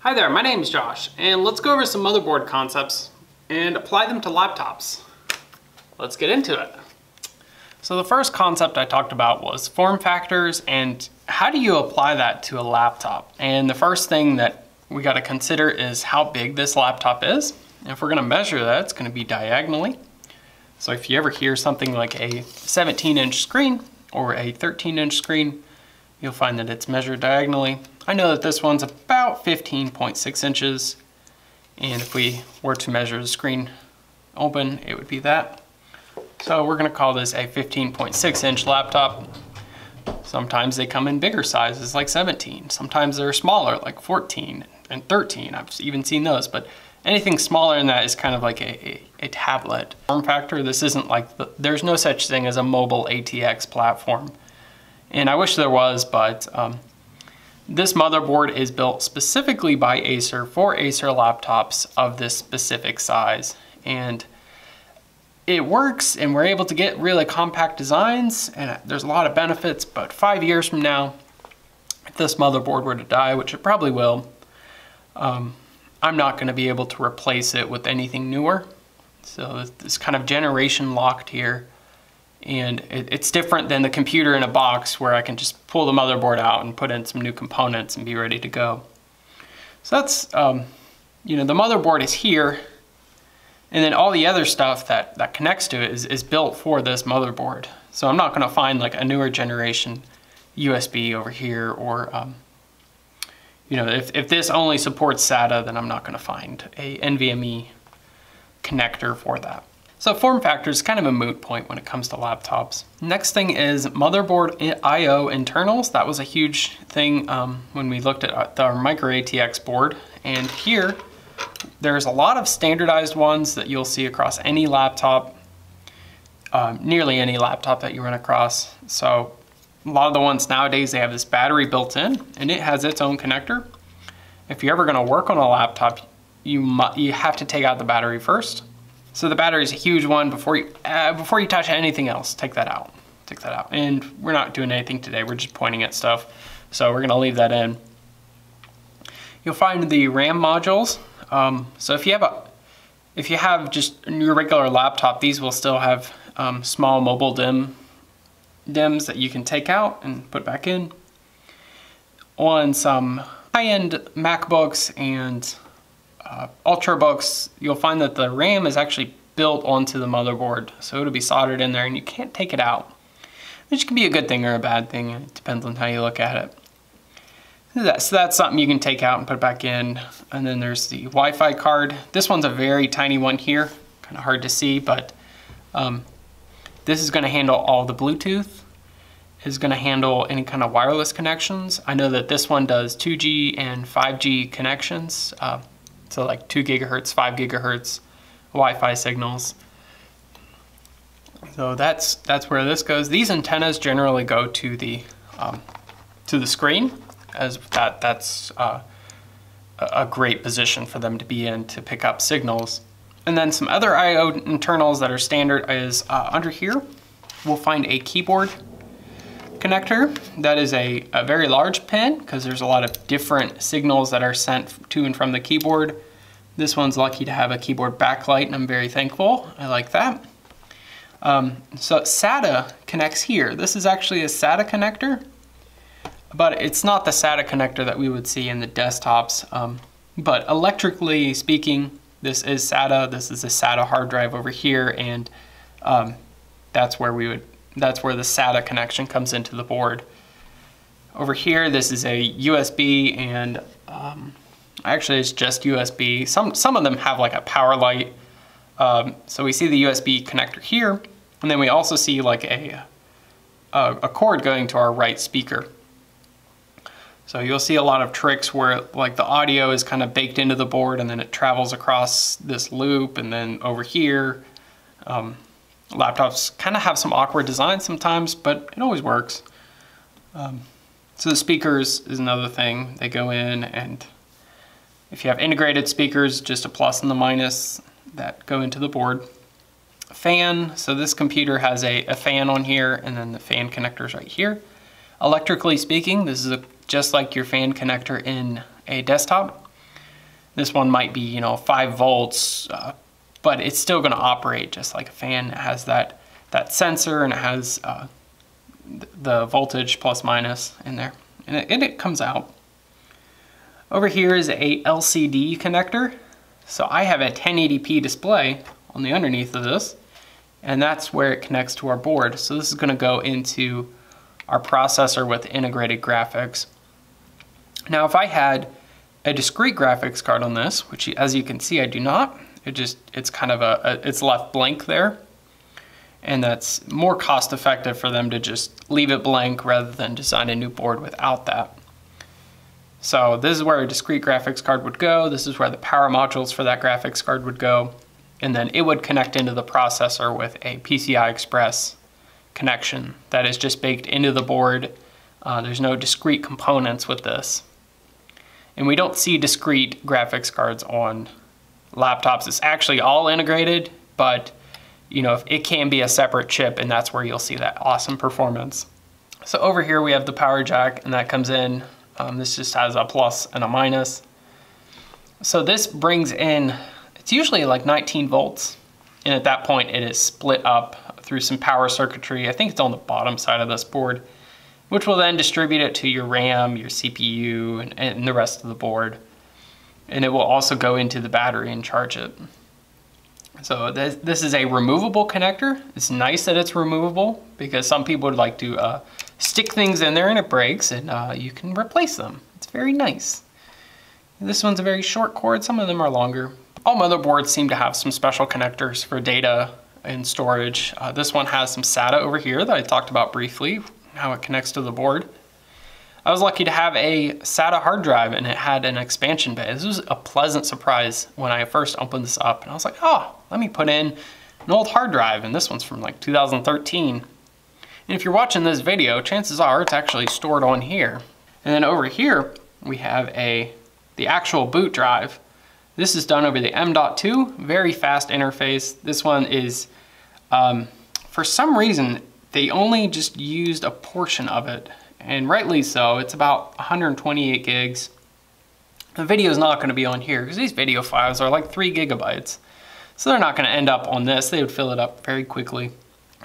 Hi there, my name's Josh, and let's go over some motherboard concepts and apply them to laptops. Let's get into it. So the first concept I talked about was form factors and how do you apply that to a laptop? And the first thing that we got to consider is how big this laptop is. And if we're going to measure that, it's going to be diagonally. So if you ever hear something like a 17-inch screen or a 13-inch screen, you'll find that it's measured diagonally. I know that this one's about 15.6 inches, and if we were to measure the screen open, it would be that. So we're gonna call this a 15.6 inch laptop. Sometimes they come in bigger sizes like 17. Sometimes they're smaller like 14 and 13. I've even seen those, but anything smaller than that is kind of like a tablet. Form factor, this isn't like, there's no such thing as a mobile ATX platform. And I wish there was, but This motherboard is built specifically by Acer for Acer laptops of this specific size, and it works, and we're able to get really compact designs, and there's a lot of benefits. But 5 years from now, if this motherboard were to die, which it probably will, I'm not going to be able to replace it with anything newer. So it's kind of generation locked here, and it's different than the computer in a box where I can just pull the motherboard out and put in some new components and be ready to go. So that's, you know, the motherboard is here. And then all the other stuff that connects to it is built for this motherboard. So I'm not going to find like a newer generation USB over here, or, you know, if this only supports SATA, then I'm not going to find a NVMe connector for that. So form factor is kind of a moot point when it comes to laptops. Next thing is motherboard I/O internals. That was a huge thing when we looked at the micro-ATX board. And here, there's a lot of standardized ones that you'll see across any laptop, nearly any laptop that you run across. So a lot of the ones nowadays, they have this battery built in, and it has its own connector. If you're ever going to work on a laptop, you have to take out the battery first. So the battery is a huge one. Before you touch anything else, take that out. Take that out. And we're not doing anything today. We're just pointing at stuff. So we're going to leave that in. You'll find the RAM modules. So if you have just your regular laptop, these will still have small mobile DIMMs that you can take out and put back in. On some high-end MacBooks and Ultrabooks, you'll find that the RAM is actually built onto the motherboard, so it'll be soldered in there and you can't take it out, which can be a good thing or a bad thing. It depends on how you look at it. So that's something you can take out and put back in. And then there's the Wi-Fi card. This one's a very tiny one here, kind of hard to see, but this is going to handle all the Bluetooth. It's going to handle any kind of wireless connections. I know that this one does 2G and 5G connections, so like 2 gigahertz, 5 gigahertz Wi-Fi signals. So that's where this goes. These antennas generally go to the screen, as that's a great position for them to be in to pick up signals. And then some other I/O internals that are standard is under here, we'll find a keyboard connector. That is a very large pin because there's a lot of different signals that are sent to and from the keyboard. This one's lucky to have a keyboard backlight, and I'm very thankful. I like that. So SATA connects here. This is actually a SATA connector, but it's not the SATA connector that we would see in the desktops. But electrically speaking, this is SATA. This is a SATA hard drive over here, and that's where the SATA connection comes into the board. Over here, this is a USB, and actually it's just USB. Some of them have like a power light. So we see the USB connector here, and then we also see like a cord going to our right speaker. So you'll see a lot of tricks where like the audio is kind of baked into the board, and then it travels across this loop and then over here. Laptops kind of have some awkward design sometimes, but it always works. So the speakers is another thing. They go in, and if you have integrated speakers, just a plus and the minus that go into the board. Fan, so this computer has a fan on here, and then the fan connector's right here. Electrically speaking, this is just like your fan connector in a desktop. This one might be, you know, 5 volts, but it's still going to operate just like a fan. It has that sensor, and it has the voltage plus minus in there, and it comes out. Over here is a LCD connector. So I have a 1080p display on the underneath of this, and that's where it connects to our board. So this is going to go into our processor with integrated graphics. Now, if I had a discrete graphics card on this, which as you can see, I do not, it's kind of it's left blank there. And that's more cost effective for them to just leave it blank rather than design a new board without that. So this is where a discrete graphics card would go. This is where the power modules for that graphics card would go. And then it would connect into the processor with a PCI Express connection that is just baked into the board. There's no discrete components with this. And we don't see discrete graphics cards on laptops. It's actually all integrated, but you know, it can be a separate chip, and that's where you'll see that awesome performance. So over here we have the power jack, and that comes in. This just has a plus and a minus. So this brings in, it's usually like 19 volts. And at that point it is split up through some power circuitry. I think it's on the bottom side of this board, which will then distribute it to your RAM, your CPU, and the rest of the board. And it will also go into the battery and charge it. So this is a removable connector. It's nice that it's removable because some people would like to stick things in there and it breaks, and you can replace them. It's very nice. This one's a very short cord. Some of them are longer. All motherboards seem to have some special connectors for data and storage. This one has some SATA over here that I talked about briefly, how it connects to the board. I was lucky to have a SATA hard drive, and it had an expansion bay. This was a pleasant surprise when I first opened this up, and I was like, oh, let me put in an old hard drive, and this one's from like 2013. And if you're watching this video, chances are it's actually stored on here. And then over here, we have the actual boot drive. This is done over the M.2, very fast interface. This one is, for some reason, they only just used a portion of it, and rightly so. It's about 128 gigs. The video is not gonna be on here because these video files are like 3 gigabytes. So they're not gonna end up on this. They would fill it up very quickly.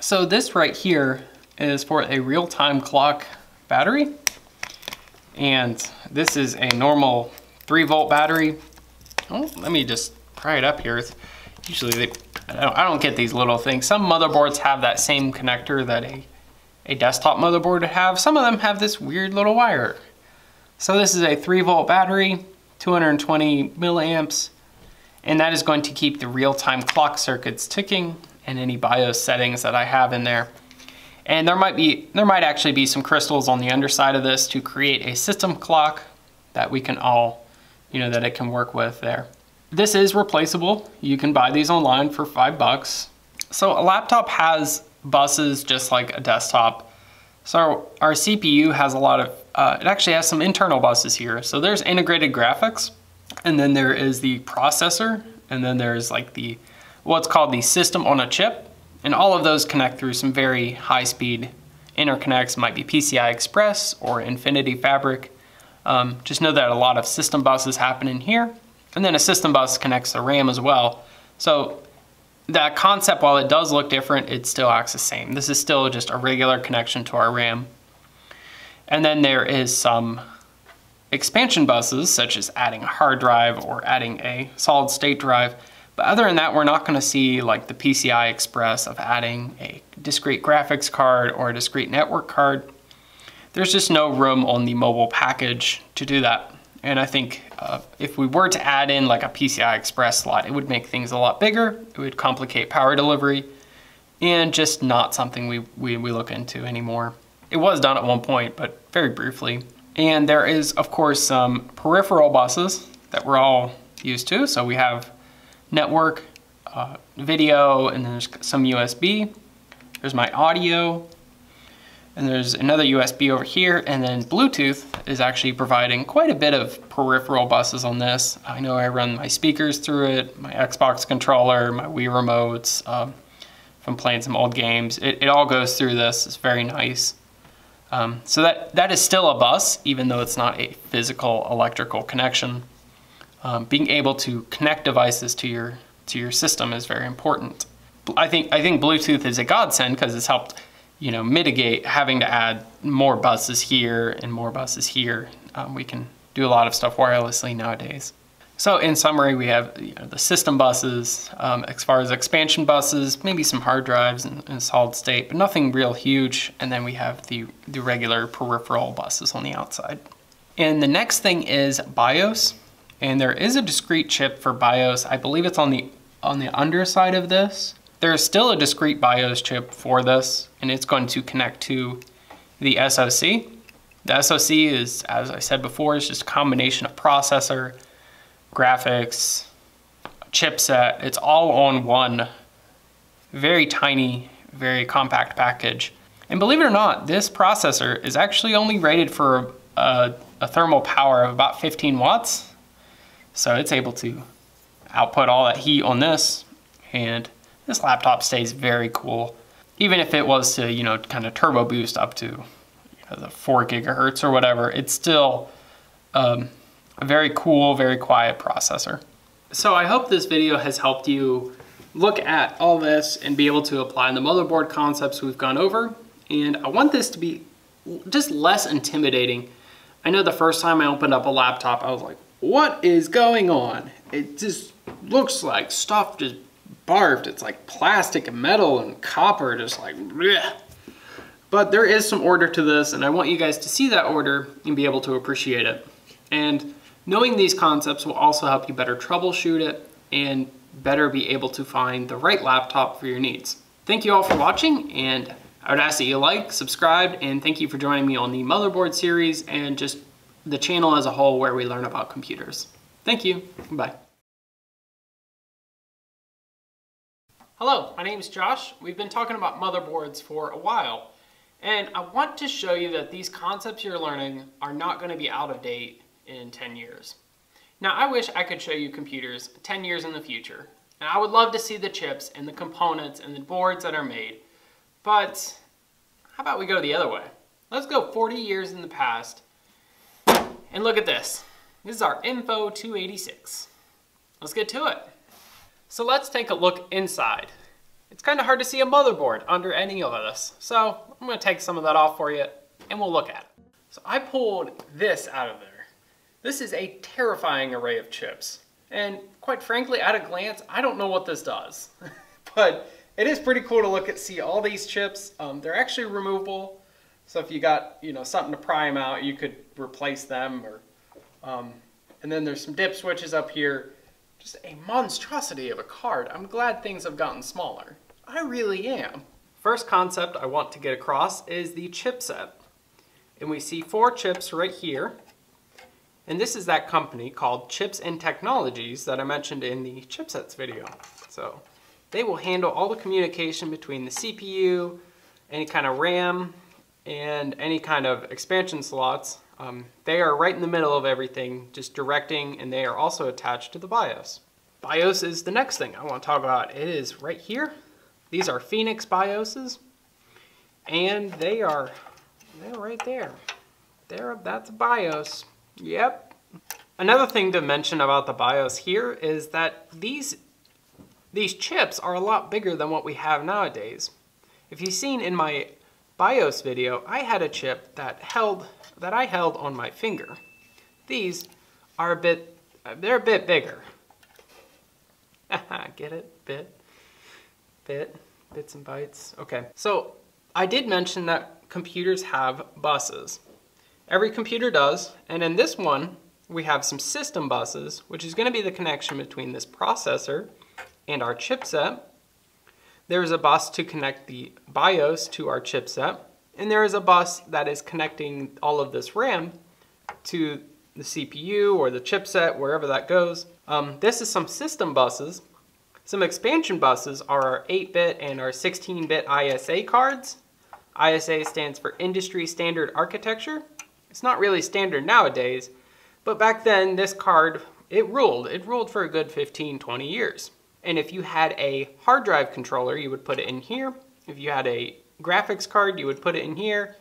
So this right here is for a real-time clock battery. And this is a normal 3-volt battery. Oh, let me just pry it up here. It's usually, I don't get these little things. Some motherboards have that same connector that a desktop motherboard would have. Some of them have this weird little wire. So this is a 3-volt battery, 220 milliamps, and that is going to keep the real-time clock circuits ticking and any BIOS settings that I have in there. And there might actually be some crystals on the underside of this to create a system clock that we can all, you know, that it can work with there. This is replaceable. You can buy these online for $5. So a laptop has buses just like a desktop. So our CPU has a lot of, it actually has some internal buses here. So there's integrated graphics, and then there is the processor, and then there's like the, what's called the system on a chip. And all of those connect through some very high-speed interconnects. It might be PCI Express or Infinity Fabric. Just know that a lot of system buses happen in here. And then a system bus connects the RAM as well. So that concept, while it does look different, it still acts the same. This is still just a regular connection to our RAM. And then there is some expansion buses, such as adding a hard drive or adding a solid state drive. But other than that, we're not going to see like the PCI Express of adding a discrete graphics card or a discrete network card. There's just no room on the mobile package to do that. And I think if we were to add in like a PCI Express slot, it would make things a lot bigger. It would complicate power delivery, and just not something we look into anymore. It was done at one point, but very briefly. And there is, of course, some peripheral buses that we're all used to. So we have network, video, and then there's some USB. There's my audio, and there's another USB over here, and then Bluetooth is actually providing quite a bit of peripheral buses on this. I know I run my speakers through it, my Xbox controller, my Wii remotes, if I'm playing some old games, it all goes through this. It's very nice. So that is still a bus, even though it's not a physical electrical connection. Being able to connect devices to your system is very important. I think Bluetooth is a godsend because it's helped, you know, mitigate having to add more buses here and more buses here. We can do a lot of stuff wirelessly nowadays. So in summary, we have, you know, the system buses, as far as expansion buses, maybe some hard drives and solid state, but nothing real huge. And then we have the regular peripheral buses on the outside. And the next thing is BIOS. And there is a discrete chip for BIOS. I believe it's on the underside of this. There is still a discrete BIOS chip for this, and it's going to connect to the SoC. The SoC is, as I said before, is just a combination of processor, graphics, chipset. It's all on one very tiny, very compact package. And believe it or not, this processor is actually only rated for a thermal power of about 15 watts. So it's able to output all that heat on this, and this laptop stays very cool. Even if it was to, you know, kind of turbo boost up to, you know, the 4 GHz or whatever, it's still a very cool, very quiet processor. So I hope this video has helped you look at all this and be able to apply the motherboard concepts we've gone over. And I want this to be just less intimidating. I know the first time I opened up a laptop, I was like, what is going on? It just looks like stuff just barfed. It's like plastic and metal and copper, just like bleh. But there is some order to this, and I want you guys to see that order and be able to appreciate it. And knowing these concepts will also help you better troubleshoot it and better be able to find the right laptop for your needs. Thank you all for watching, and I would ask that you like, subscribe, and thank you for joining me on the motherboard series and just the channel as a whole where we learn about computers. Thank you, bye. Hello, my name is Josh. We've been talking about motherboards for a while, and I want to show you that these concepts you're learning are not going to be out of date in 10 years. Now, I wish I could show you computers 10 years in the future, and I would love to see the chips and the components and the boards that are made, but how about we go the other way? Let's go 40 years in the past and look at this. This is our Info 286. Let's get to it. So let's take a look inside. It's kind of hard to see a motherboard under any of this, so I'm going to take some of that off for you and we'll look at it. So I pulled this out of there. This is a terrifying array of chips, and quite frankly, at a glance, I don't know what this does, but it is pretty cool to look at, see all these chips. They're actually removable, so if you got, you know, something to pry them out, you could replace them, or and then there's some dip switches up here. Just a monstrosity of a card. I'm glad things have gotten smaller. I really am. First concept I want to get across is the chipset. And we see 4 chips right here. And this is that company called Chips and Technologies that I mentioned in the chipsets video. So they will handle all the communication between the CPU, any kind of RAM, and any kind of expansion slots. They are right in the middle of everything, just directing, and they are also attached to the BIOS. BIOS is the next thing I want to talk about. It is right here. These are Phoenix BIOSes, and they're right there. That's a BIOS. Yep. Another thing to mention about the BIOS here is that these chips are a lot bigger than what we have nowadays. If you've seen in my BIOS video, I had a chip that I held on my finger. These are a bit bigger. Get it? Bits and bytes. Okay. So I did mention that computers have buses. Every computer does. And in this one, we have some system buses, which is going to be the connection between this processor and our chipset. There is a bus to connect the BIOS to our chipset. And there is a bus that is connecting all of this RAM to the CPU or the chipset, wherever that goes. This is some system buses. Some expansion buses are our 8-bit and our 16-bit ISA cards. ISA stands for Industry Standard Architecture. It's not really standard nowadays, but back then this card, it ruled. It ruled for a good 15, 20 years. And if you had a hard drive controller, you would put it in here. If you had a graphics card, you would put it in here,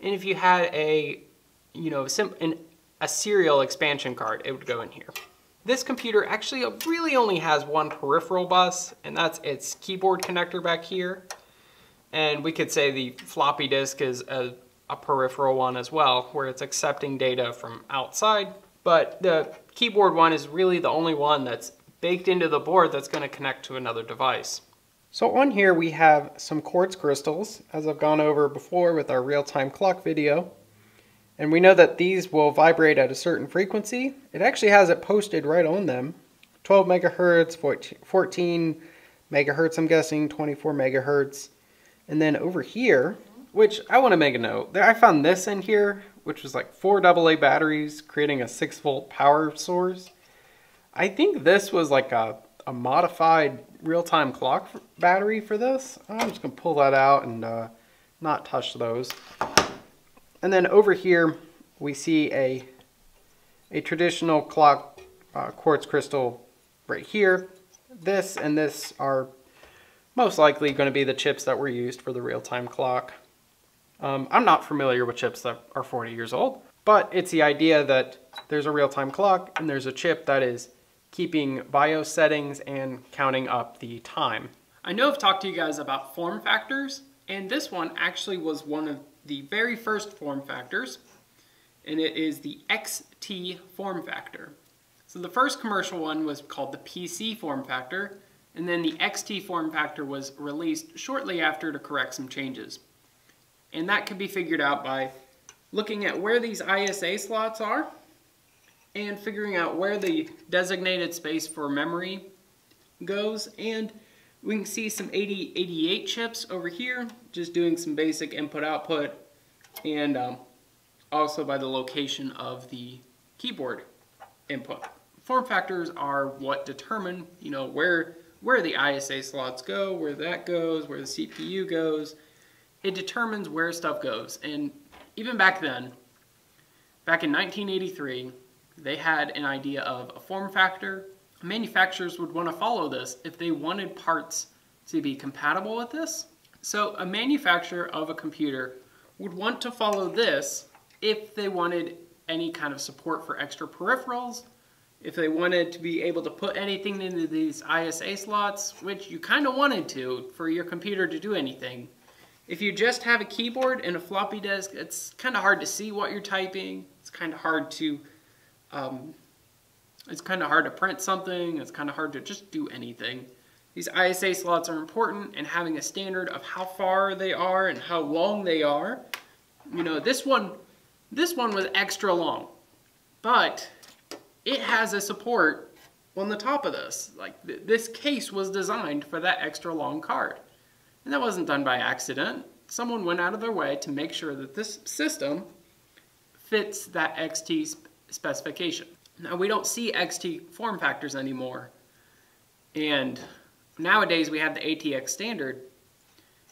and if you had a, you know, a serial expansion card, it would go in here. This computer actually really only has one peripheral bus, and that's its keyboard connector back here. And we could say the floppy disk is a peripheral one as well, where it's accepting data from outside, but the keyboard one is really the only one that's baked into the board that's going to connect to another device. So on here we have some quartz crystals, as I've gone over before with our real-time clock video. And we know that these will vibrate at a certain frequency. It actually has it posted right on them. 12 megahertz, 14 megahertz, I'm guessing, 24 megahertz. And then over here, which I want to make a note, I found this in here, which was like 4 AA batteries creating a 6-volt power source. I think this was like a modified real-time clock battery for this. I'm just gonna pull that out and not touch those. And then over here, we see a traditional clock quartz crystal right here. This and this are most likely going to be the chips that were used for the real-time clock. I'm not familiar with chips that are 40 years old, but it's the idea that there's a real-time clock and there's a chip that is keeping BIOS settings and counting up the time. I know I've talked to you guys about form factors, and this one actually was one of the very first form factors, and it is the XT form factor. So the first commercial one was called the PC form factor, and then the XT form factor was released shortly after to correct some changes. And that can be figured out by looking at where these ISA slots are and figuring out where the designated space for memory goes. And we can see some 8088 chips over here, just doing some basic input-output, and also by the location of the keyboard input. Form factors are what determine, you know, where the ISA slots go, where that goes, where the CPU goes. It determines where stuff goes. And even back then, back in 1983, they had an idea of a form factor. Manufacturers would want to follow this if they wanted parts to be compatible with this. So a manufacturer of a computer would want to follow this if they wanted any kind of support for extra peripherals, if they wanted to be able to put anything into these ISA slots, which you kind of wanted to for your computer to do anything. If you just have a keyboard and a floppy disk, it's kind of hard to see what you're typing. It's kind of hard to print something. It's kind of hard to just do anything. These ISA slots are important, and having a standard of how far they are and how long they are. You know, this one was extra long, but it has a support on the top of this. Like this case was designed for that extra long card. And that wasn't done by accident. Someone went out of their way to make sure that this system fits that XT specification. Now we don't see XT form factors anymore. And nowadays we have the ATX standard.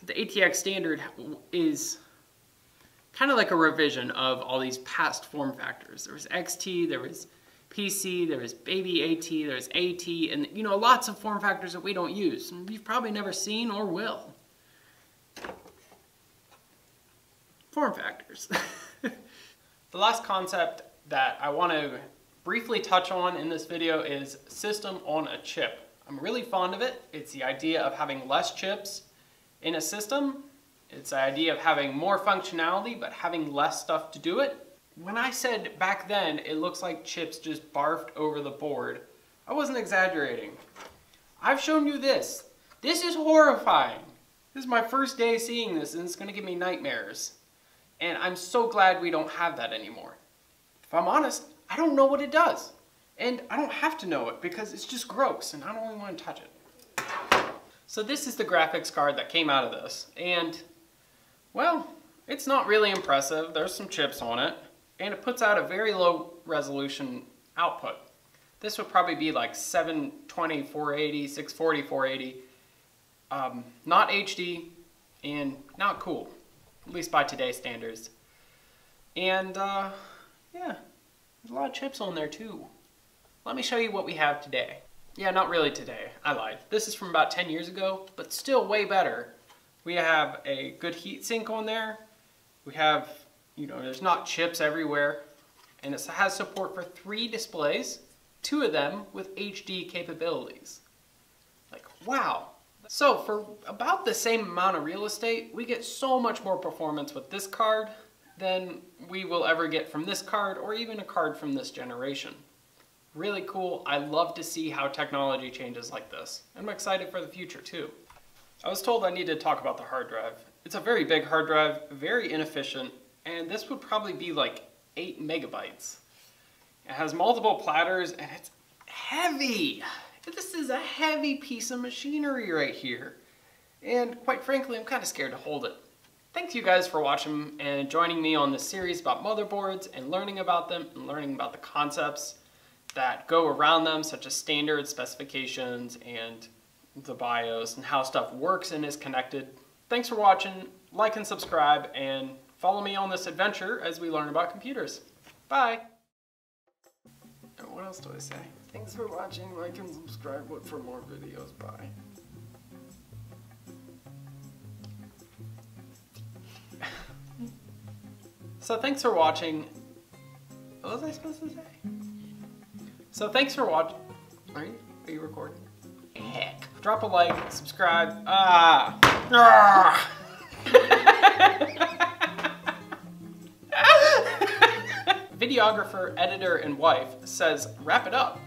The ATX standard is kind of like a revision of all these past form factors. There was XT, there was PC, there was baby AT, there's AT, and you know, lots of form factors that we don't use, and you've probably never seen or will. Form factors. The last concept that I want to briefly touch on in this video is system on a chip. I'm really fond of it. It's the idea of having less chips in a system. It's the idea of having more functionality, but having less stuff to do it. When I said back then it looks like chips just barfed over the board, I wasn't exaggerating. I've shown you this. This is horrifying. This is my first day seeing this, and it's going to give me nightmares. And I'm so glad we don't have that anymore. If I'm honest, I don't know what it does. And I don't have to know it because it's just gross, and I don't really want to touch it. So this is the graphics card that came out of this. And, well, it's not really impressive. There's some chips on it. And it puts out a very low resolution output. This would probably be like 720, 480, 640, 480. Not HD and not cool, at least by today's standards. And yeah, there's a lot of chips on there too. Let me show you what we have today. Yeah, not really today, I lied. This is from about 10 years ago, but still way better. We have a good heatsink on there. We have, you know, there's not chips everywhere, and it has support for 3 displays, 2 of them with HD capabilities. Like, wow. So for about the same amount of real estate, we get so much more performance with this card than we will ever get from this card, or even a card from this generation. Really cool. I love to see how technology changes like this. I'm excited for the future too. I was told I needed to talk about the hard drive. It's a very big hard drive, very inefficient, and this would probably be like 8 megabytes. It has multiple platters, and it's heavy. This is a heavy piece of machinery right here. And quite frankly, I'm kind of scared to hold it. Thanks you guys for watching and joining me on this series about motherboards and learning about them and learning about the concepts that go around them, such as standard specifications and the BIOS and how stuff works and is connected Thanks for watching, like and subscribe, and follow me on this adventure as we learn about computers. Bye! And what else do I say? Thanks for watching, like and subscribe, look for more videos, bye. So thanks for watching. What was I supposed to say? So thanks for watching. Are you recording? Heck. Drop a like, subscribe. Videographer, editor, and wife says, wrap it up.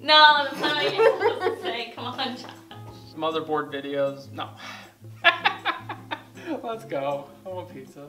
No, that's not what you're supposed to say. Come on, Josh. Motherboard videos. No. Let's go. I want pizza.